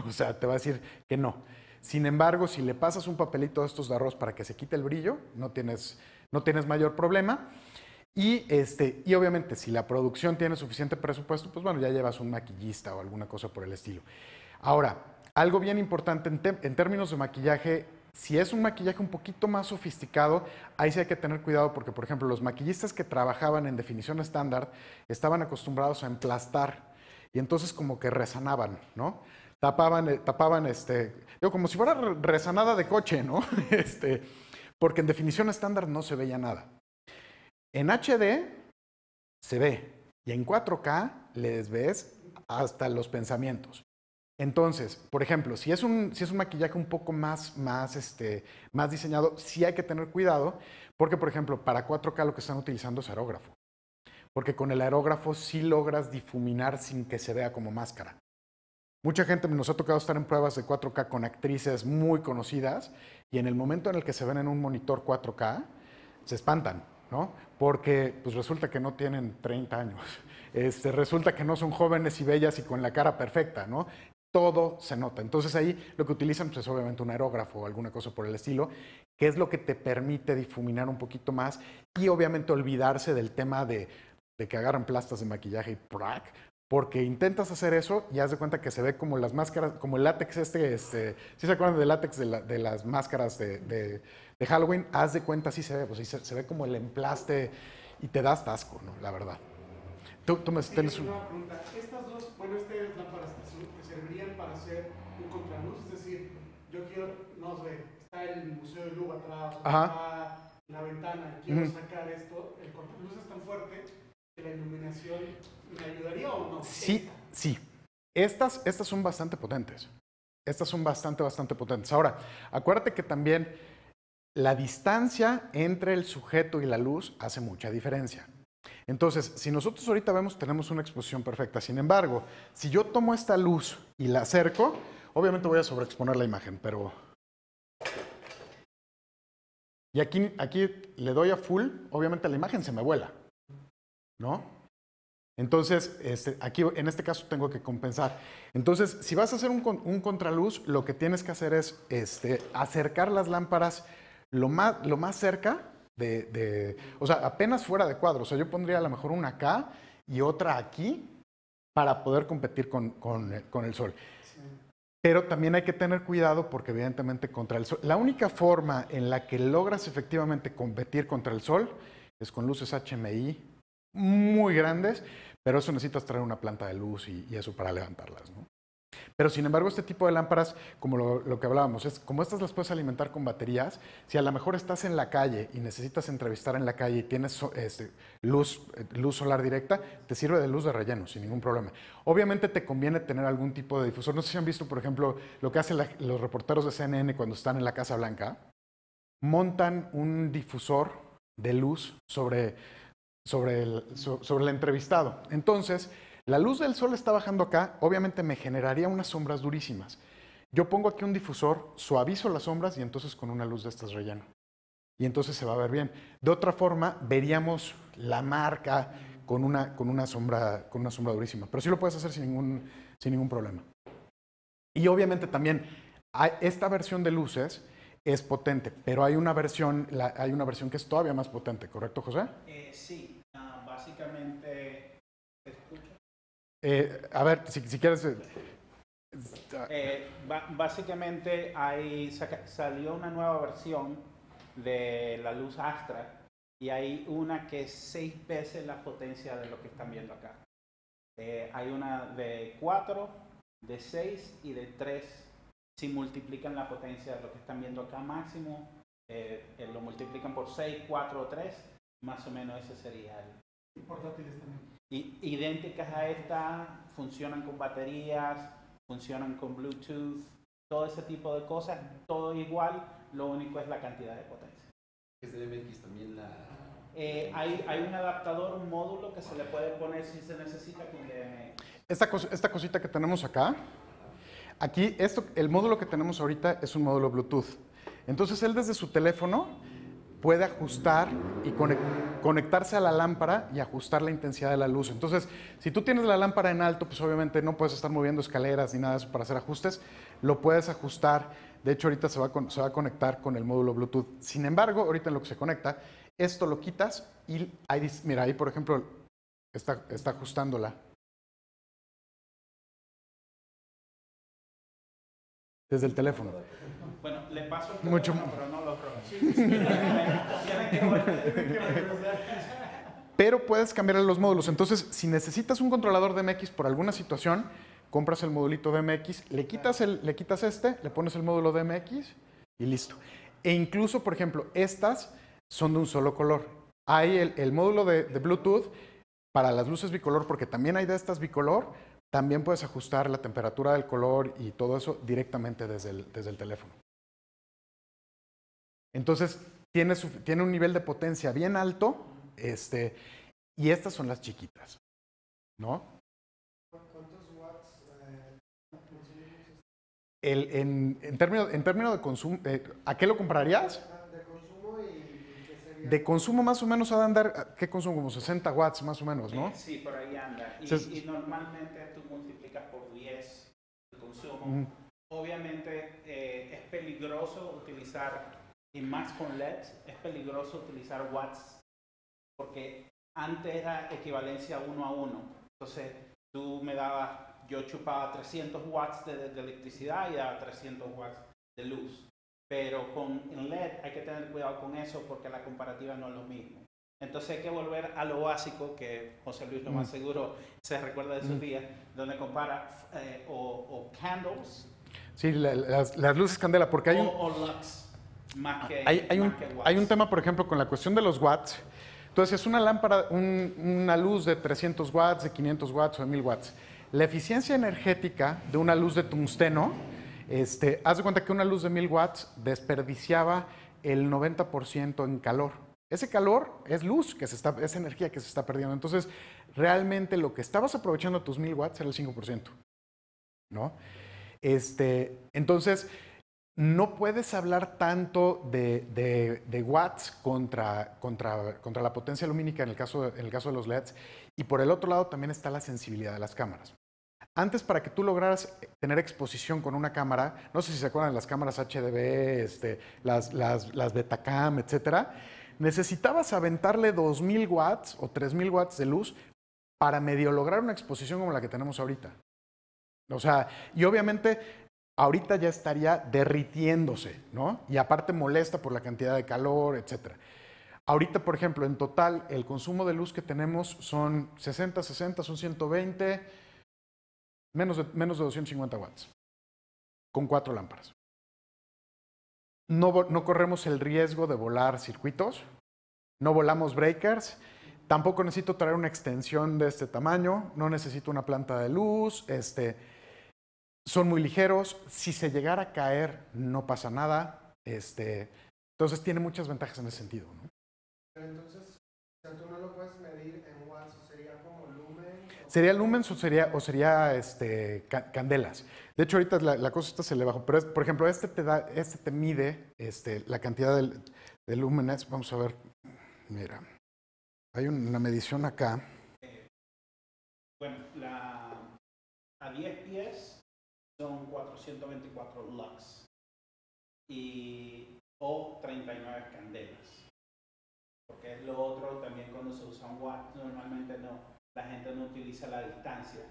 O sea, te va a decir que no. Sin embargo, si le pasas un papelito a estos de arroz para que se quite el brillo, no tienes mayor problema. Y obviamente, si la producción tiene suficiente presupuesto, pues bueno, ya llevas un maquillista o alguna cosa por el estilo. Ahora, algo bien importante en términos de maquillaje, si es un maquillaje un poquito más sofisticado, ahí sí hay que tener cuidado porque, por ejemplo, los maquillistas que trabajaban en definición estándar estaban acostumbrados a emplastar y entonces como que resanaban, ¿no? Tapaban digo, como si fuera resanada de coche, ¿no? Porque en definición estándar no se veía nada. En HD se ve y en 4K les ves hasta los pensamientos. Entonces, por ejemplo, si es un maquillaje un poco más diseñado, sí hay que tener cuidado, porque, por ejemplo, para 4K lo que están utilizando es aerógrafo, porque con el aerógrafo sí logras difuminar sin que se vea como máscara. Mucha gente nos ha tocado estar en pruebas de 4K con actrices muy conocidas y en el momento en el que se ven en un monitor 4K, se espantan, ¿no? Porque pues resulta que no tienen 30 años, resulta que no son jóvenes y bellas y con la cara perfecta, ¿no? Todo se nota. Entonces ahí lo que utilizan pues, es obviamente un aerógrafo o alguna cosa por el estilo, que es lo que te permite difuminar un poquito más y obviamente olvidarse del tema de que agarran plastas de maquillaje y ¡prac! Porque intentas hacer eso y haz de cuenta que se ve como las máscaras, como el látex ¿sí se acuerdan del látex de las máscaras de Halloween? Haz de cuenta, sí se ve, pues se ve como el emplaste y te das asco, ¿no? La verdad. Tú me tienes una pregunta. Estas dos, bueno, es la para servirían para hacer un contraluz, es decir, yo quiero, no sé, está el Museo de Louvre atrás, está la ventana, quiero sacar esto, el contraluz es tan fuerte que la iluminación me ayudaría o no. Sí, sí. Estas son bastante potentes. Estas son bastante potentes. Ahora, acuérdate que también la distancia entre el sujeto y la luz hace mucha diferencia. Entonces, si nosotros ahorita vemos, tenemos una exposición perfecta. Sin embargo, si yo tomo esta luz y la acerco, obviamente voy a sobreexponer la imagen, pero... Y aquí le doy a full, obviamente la imagen se me vuela, ¿no? Entonces, aquí en este caso tengo que compensar. Entonces, si vas a hacer un contraluz, lo que tienes que hacer es acercar las lámparas lo más cerca... o sea, apenas fuera de cuadro. O sea, yo pondría a lo mejor una acá y otra aquí para poder competir con el sol. Sí. Pero también hay que tener cuidado porque evidentemente contra el sol. La única forma en la que logras efectivamente competir contra el sol es con luces HMI muy grandes, pero eso necesitas traer una planta de luz y eso para levantarlas, ¿no? Pero sin embargo, este tipo de lámparas, como lo que hablábamos, es como estas las puedes alimentar con baterías. Si a lo mejor estás en la calle y necesitas entrevistar en la calle y tienes luz solar directa, te sirve de luz de relleno sin ningún problema. Obviamente te conviene tener algún tipo de difusor. No sé si han visto, por ejemplo, lo que hacen los reporteros de CNN cuando están en la Casa Blanca. Montan un difusor de luz sobre el entrevistado. Entonces, la luz del sol está bajando acá, obviamente me generaría unas sombras durísimas. Yo pongo aquí un difusor, suavizo las sombras y entonces con una luz de estas relleno. Y entonces se va a ver bien. De otra forma, veríamos la marca con una sombra durísima. Pero sí lo puedes hacer sin ningún problema. Y obviamente también, esta versión de luces es potente, pero hay una versión que es todavía más potente, ¿correcto, José? Sí, básicamente, ¿te escucho? A ver, si quieres... básicamente salió una nueva versión de la luz Astra y hay una que es 6 veces la potencia de lo que están viendo acá. Hay una de 4, de 6 y de 3. Si multiplican la potencia de lo que están viendo acá máximo, lo multiplican por 6, 4 o 3, más o menos ese sería el... Portátiles también. Idénticas a esta, funcionan con baterías, funcionan con Bluetooth, todo ese tipo de cosas, todo igual, lo único es la cantidad de potencia. ¿Es de DMX también la...? Hay un adaptador, un módulo que se le puede poner si se necesita con DMX. Esta cosita que tenemos acá... Aquí, el módulo que tenemos ahorita es un módulo Bluetooth. Entonces, él desde su teléfono puede ajustar y conectarse a la lámpara y ajustar la intensidad de la luz. Entonces, si tú tienes la lámpara en alto, pues obviamente no puedes estar moviendo escaleras ni nada de eso para hacer ajustes. Lo puedes ajustar. De hecho, ahorita se va a conectar con el módulo Bluetooth. Sin embargo, ahorita en lo que se conecta, esto lo quitas y ahí, mira, ahí por ejemplo está ajustándola. Desde el teléfono. Bueno, le paso el teléfono, mucho... pero no lo Pero puedes cambiar los módulos. Entonces, si necesitas un controlador DMX por alguna situación, compras el modulito DMX, le quitas este, le pones el módulo DMX y listo. E incluso, por ejemplo, estas son de un solo color. Hay el módulo de Bluetooth para las luces bicolor, porque también hay de estas bicolor. También puedes ajustar la temperatura del color y todo eso directamente desde el teléfono. Entonces, tiene un nivel de potencia bien alto, y estas son las chiquitas, ¿no? ¿Cuántos watts? En términos de consumo, ¿a qué lo comprarías? De consumo y qué sería. De consumo más o menos ha de andar, ¿qué consumo? Como 60 watts más o menos, ¿no? Sí, por ahí anda. Y normalmente tú multiplicas por 10 el consumo. Obviamente es peligroso utilizar, y más con LEDs, es peligroso utilizar watts, porque antes era equivalencia 1 a 1. Entonces tú me dabas, yo chupaba 300 watts de electricidad y daba 300 watts de luz. Pero en LED hay que tener cuidado con eso porque la comparativa no es lo mismo. Entonces hay que volver a lo básico, que José Luis lo más seguro se recuerda de esos días, donde compara o candles. Sí, las luces candela, porque hay lux, más que watts. Hay un tema, por ejemplo, con la cuestión de los watts. Entonces, es una lámpara, una luz de 300 watts, de 500 watts o de 1000 watts. La eficiencia energética de una luz de tungsteno, haz de cuenta que una luz de 1000 watts desperdiciaba el 90% en calor. Ese calor es luz, es energía que se está perdiendo. Entonces, realmente lo que estabas aprovechando tus 1000 watts era el 5%. ¿No? Entonces, no puedes hablar tanto de watts contra la potencia lumínica en el caso de los LEDs. Y por el otro lado también está la sensibilidad de las cámaras. Antes, para que tú lograras tener exposición con una cámara, no sé si se acuerdan de las cámaras HDB, las Betacam, etcétera, necesitabas aventarle 2000 watts o 3000 watts de luz para medio lograr una exposición como la que tenemos ahorita. O sea, y obviamente ahorita ya estaría derritiéndose, ¿no? Y aparte molesta por la cantidad de calor, etcétera. Ahorita, por ejemplo, en total, el consumo de luz que tenemos son 60, son 120, menos de 250 watts, con 4 lámparas. No corremos el riesgo de volar circuitos, no volamos breakers, tampoco necesito traer una extensión de este tamaño, no necesito una planta de luz, son muy ligeros, si se llegara a caer no pasa nada, entonces tiene muchas ventajas en ese sentido, ¿no? Pero entonces, ¿tú no lo puedes medir en watts? ¿Sería como lumen? Sería lumens o sería candelas. De hecho, ahorita la cosa esta se le bajó, pero por ejemplo, te mide la cantidad de lúmenes. Vamos a ver, mira, hay una medición acá. Bueno, a 10 pies son 424 lux o 39 candelas. Porque es lo otro también cuando se usa un watt, normalmente no, la gente no utiliza la distancia,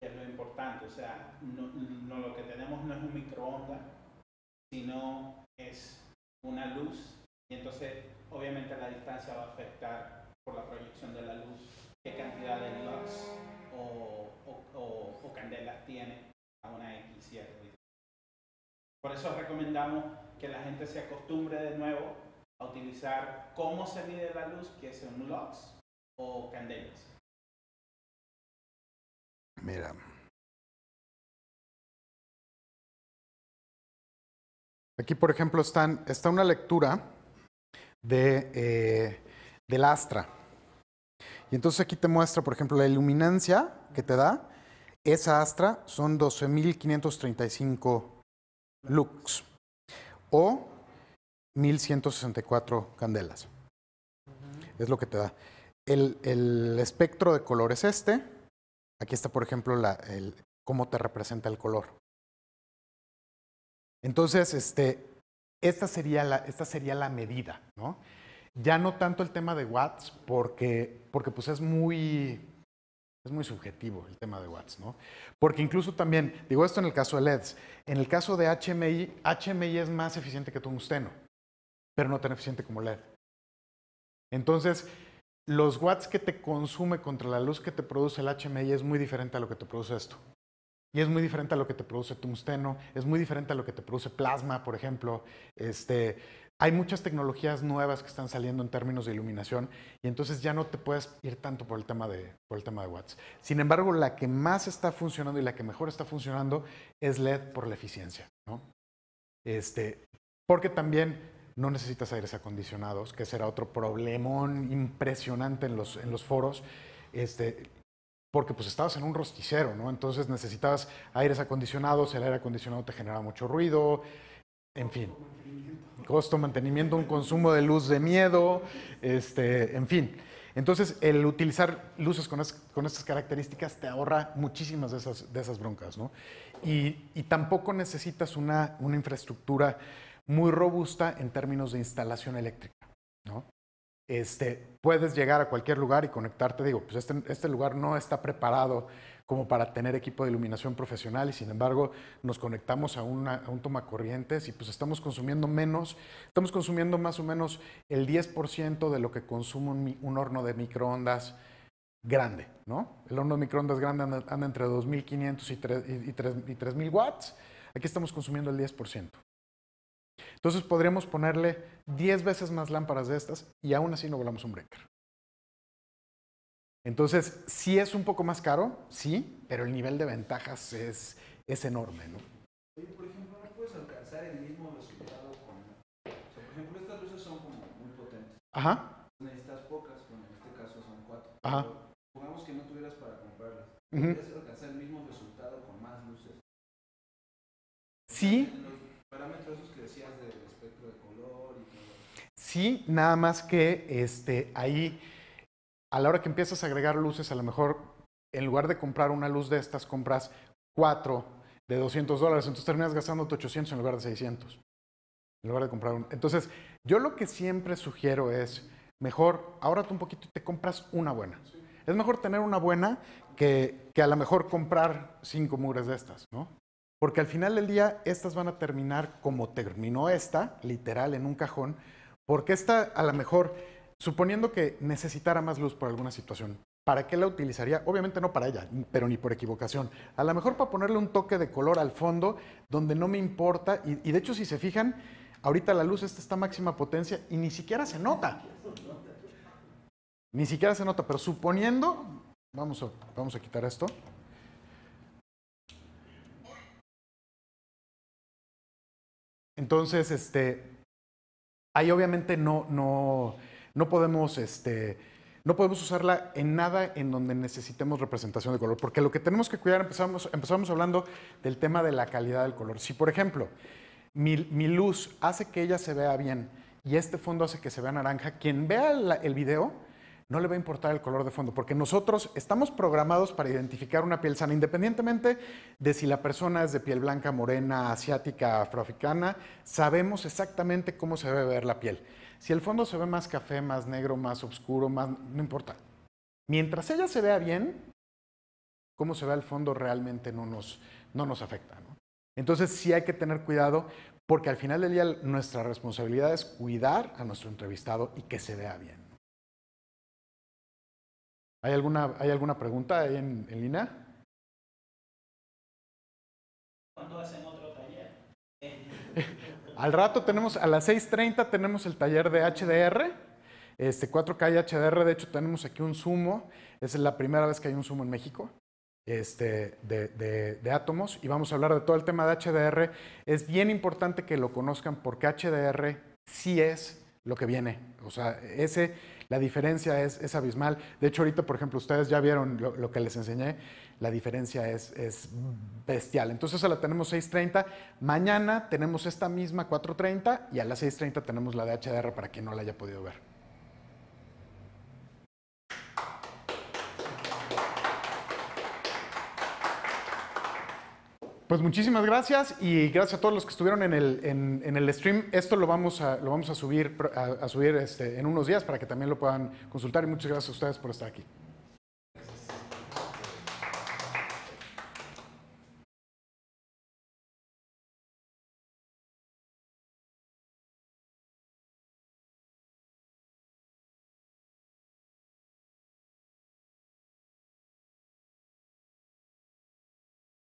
que es lo importante. O sea, lo que tenemos no es un microondas, sino es una luz, y entonces obviamente la distancia va a afectar por la proyección de la luz, qué cantidad de lux o candelas tiene a una X. Por eso recomendamos que la gente se acostumbre de nuevo a utilizar cómo se mide la luz, que son lux o candelas. Mira, aquí por ejemplo está una lectura del Astra, y entonces aquí te muestra por ejemplo la iluminancia que te da esa Astra, son 12.535 lux o 1.164 candelas. Es lo que te da. El espectro de color es este. Aquí está, por ejemplo, cómo te representa el color. Entonces, esta sería la medida, ¿no? Ya no tanto el tema de watts, porque pues es muy subjetivo el tema de watts, ¿no? Porque incluso también, digo esto en el caso de LEDs, en el caso de HMI es más eficiente que tungsteno, pero no tan eficiente como LED. Entonces, los watts que te consume contra la luz que te produce el HMI es muy diferente a lo que te produce esto. Y es muy diferente a lo que te produce tungsteno, es muy diferente a lo que te produce plasma, por ejemplo. Hay muchas tecnologías nuevas que están saliendo en términos de iluminación, y entonces ya no te puedes ir tanto por el tema de watts. Sin embargo, la que más está funcionando y la que mejor está funcionando es LED por la eficiencia, ¿no? Porque también no necesitas aires acondicionados, que será otro problemón impresionante en los foros, porque pues estabas en un rosticero, ¿no? Entonces necesitabas aires acondicionados, el aire acondicionado te generaba mucho ruido, en fin, costo, mantenimiento, un consumo de luz de miedo, en fin. Entonces el utilizar luces con estas características te ahorra muchísimas de esas broncas, ¿no? Y tampoco necesitas una infraestructura muy robusta en términos de instalación eléctrica, ¿no? Puedes llegar a cualquier lugar y conectarte. Digo, pues este lugar no está preparado como para tener equipo de iluminación profesional, y sin embargo nos conectamos a un tomacorrientes y pues estamos consumiendo menos, estamos consumiendo más o menos el 10% de lo que consume un horno de microondas grande, ¿no? El horno de microondas grande anda entre 2.500 y 3.000 watts. Aquí estamos consumiendo el 10%. Entonces podríamos ponerle 10 veces más lámparas de estas y aún así no volamos un breaker. Entonces, sí es un poco más caro, sí, pero el nivel de ventajas es enorme, ¿no? Oye, por ejemplo, ¿no puedes alcanzar el mismo resultado con... O sea, por ejemplo, estas luces son como muy potentes. Ajá. Necesitas pocas, bueno, en este caso son 4. Ajá. Pongamos que no tuvieras para comprarlas. ¿Puedes alcanzar el mismo resultado con más luces? Sí. Parámetros que decías del espectro de color y todo. Sí, nada más que ahí, a la hora que empiezas a agregar luces, a lo mejor en lugar de comprar una luz de estas, compras 4 de $200, entonces terminas gastándote 800 en lugar de 600. En lugar de comprar una. Entonces, yo lo que siempre sugiero es, mejor, ahórrate un poquito y te compras una buena. Sí. Es mejor tener una buena que a lo mejor comprar 5 mugres de estas, ¿no? Porque al final del día, estas van a terminar como terminó esta, literal, en un cajón, porque esta, a lo mejor, suponiendo que necesitara más luz por alguna situación, ¿Para qué la utilizaría? Obviamente no para ella, pero ni por equivocación. A lo mejor para ponerle un toque de color al fondo donde no me importa. Y de hecho, si se fijan, ahorita la luz está a máxima potencia y ni siquiera se nota. Ni siquiera se nota, pero suponiendo... Vamos a quitar esto. Entonces, ahí obviamente no podemos usarla en nada en donde necesitemos representación de color, porque lo que tenemos que cuidar, empezamos hablando del tema de la calidad del color. Si, por ejemplo, mi luz hace que ella se vea bien y este fondo hace que se vea naranja, quien vea el video no le va a importar el color de fondo, porque nosotros estamos programados para identificar una piel sana, independientemente de si la persona es de piel blanca, morena, asiática, afroafricana, sabemos exactamente cómo se debe ver la piel. Si el fondo se ve más café, más negro, más oscuro, más... no importa. Mientras ella se vea bien, cómo se vea el fondo realmente no nos afecta, ¿no? Entonces sí hay que tener cuidado, porque al final del día nuestra responsabilidad es cuidar a nuestro entrevistado y que se vea bien. ¿Hay alguna pregunta ahí en línea? ¿Cuándo hacen otro taller? Al rato tenemos, a las 6:30 tenemos el taller de HDR, 4K y HDR. De hecho, tenemos aquí un sumo. Es la primera vez que hay un sumo en México de Atomos, y vamos a hablar de todo el tema de HDR. Es bien importante que lo conozcan, porque HDR sí es lo que viene. O sea, la diferencia es abismal. De hecho, ahorita, por ejemplo, ustedes ya vieron lo que les enseñé. La diferencia es bestial. Entonces, la tenemos 6:30. Mañana tenemos esta misma 4:30 y a las 6:30 tenemos la de HDR para quien no la haya podido ver. Pues muchísimas gracias, y gracias a todos los que estuvieron en el stream. Esto lo vamos a subir en unos días para que también lo puedan consultar, y muchas gracias a ustedes por estar aquí.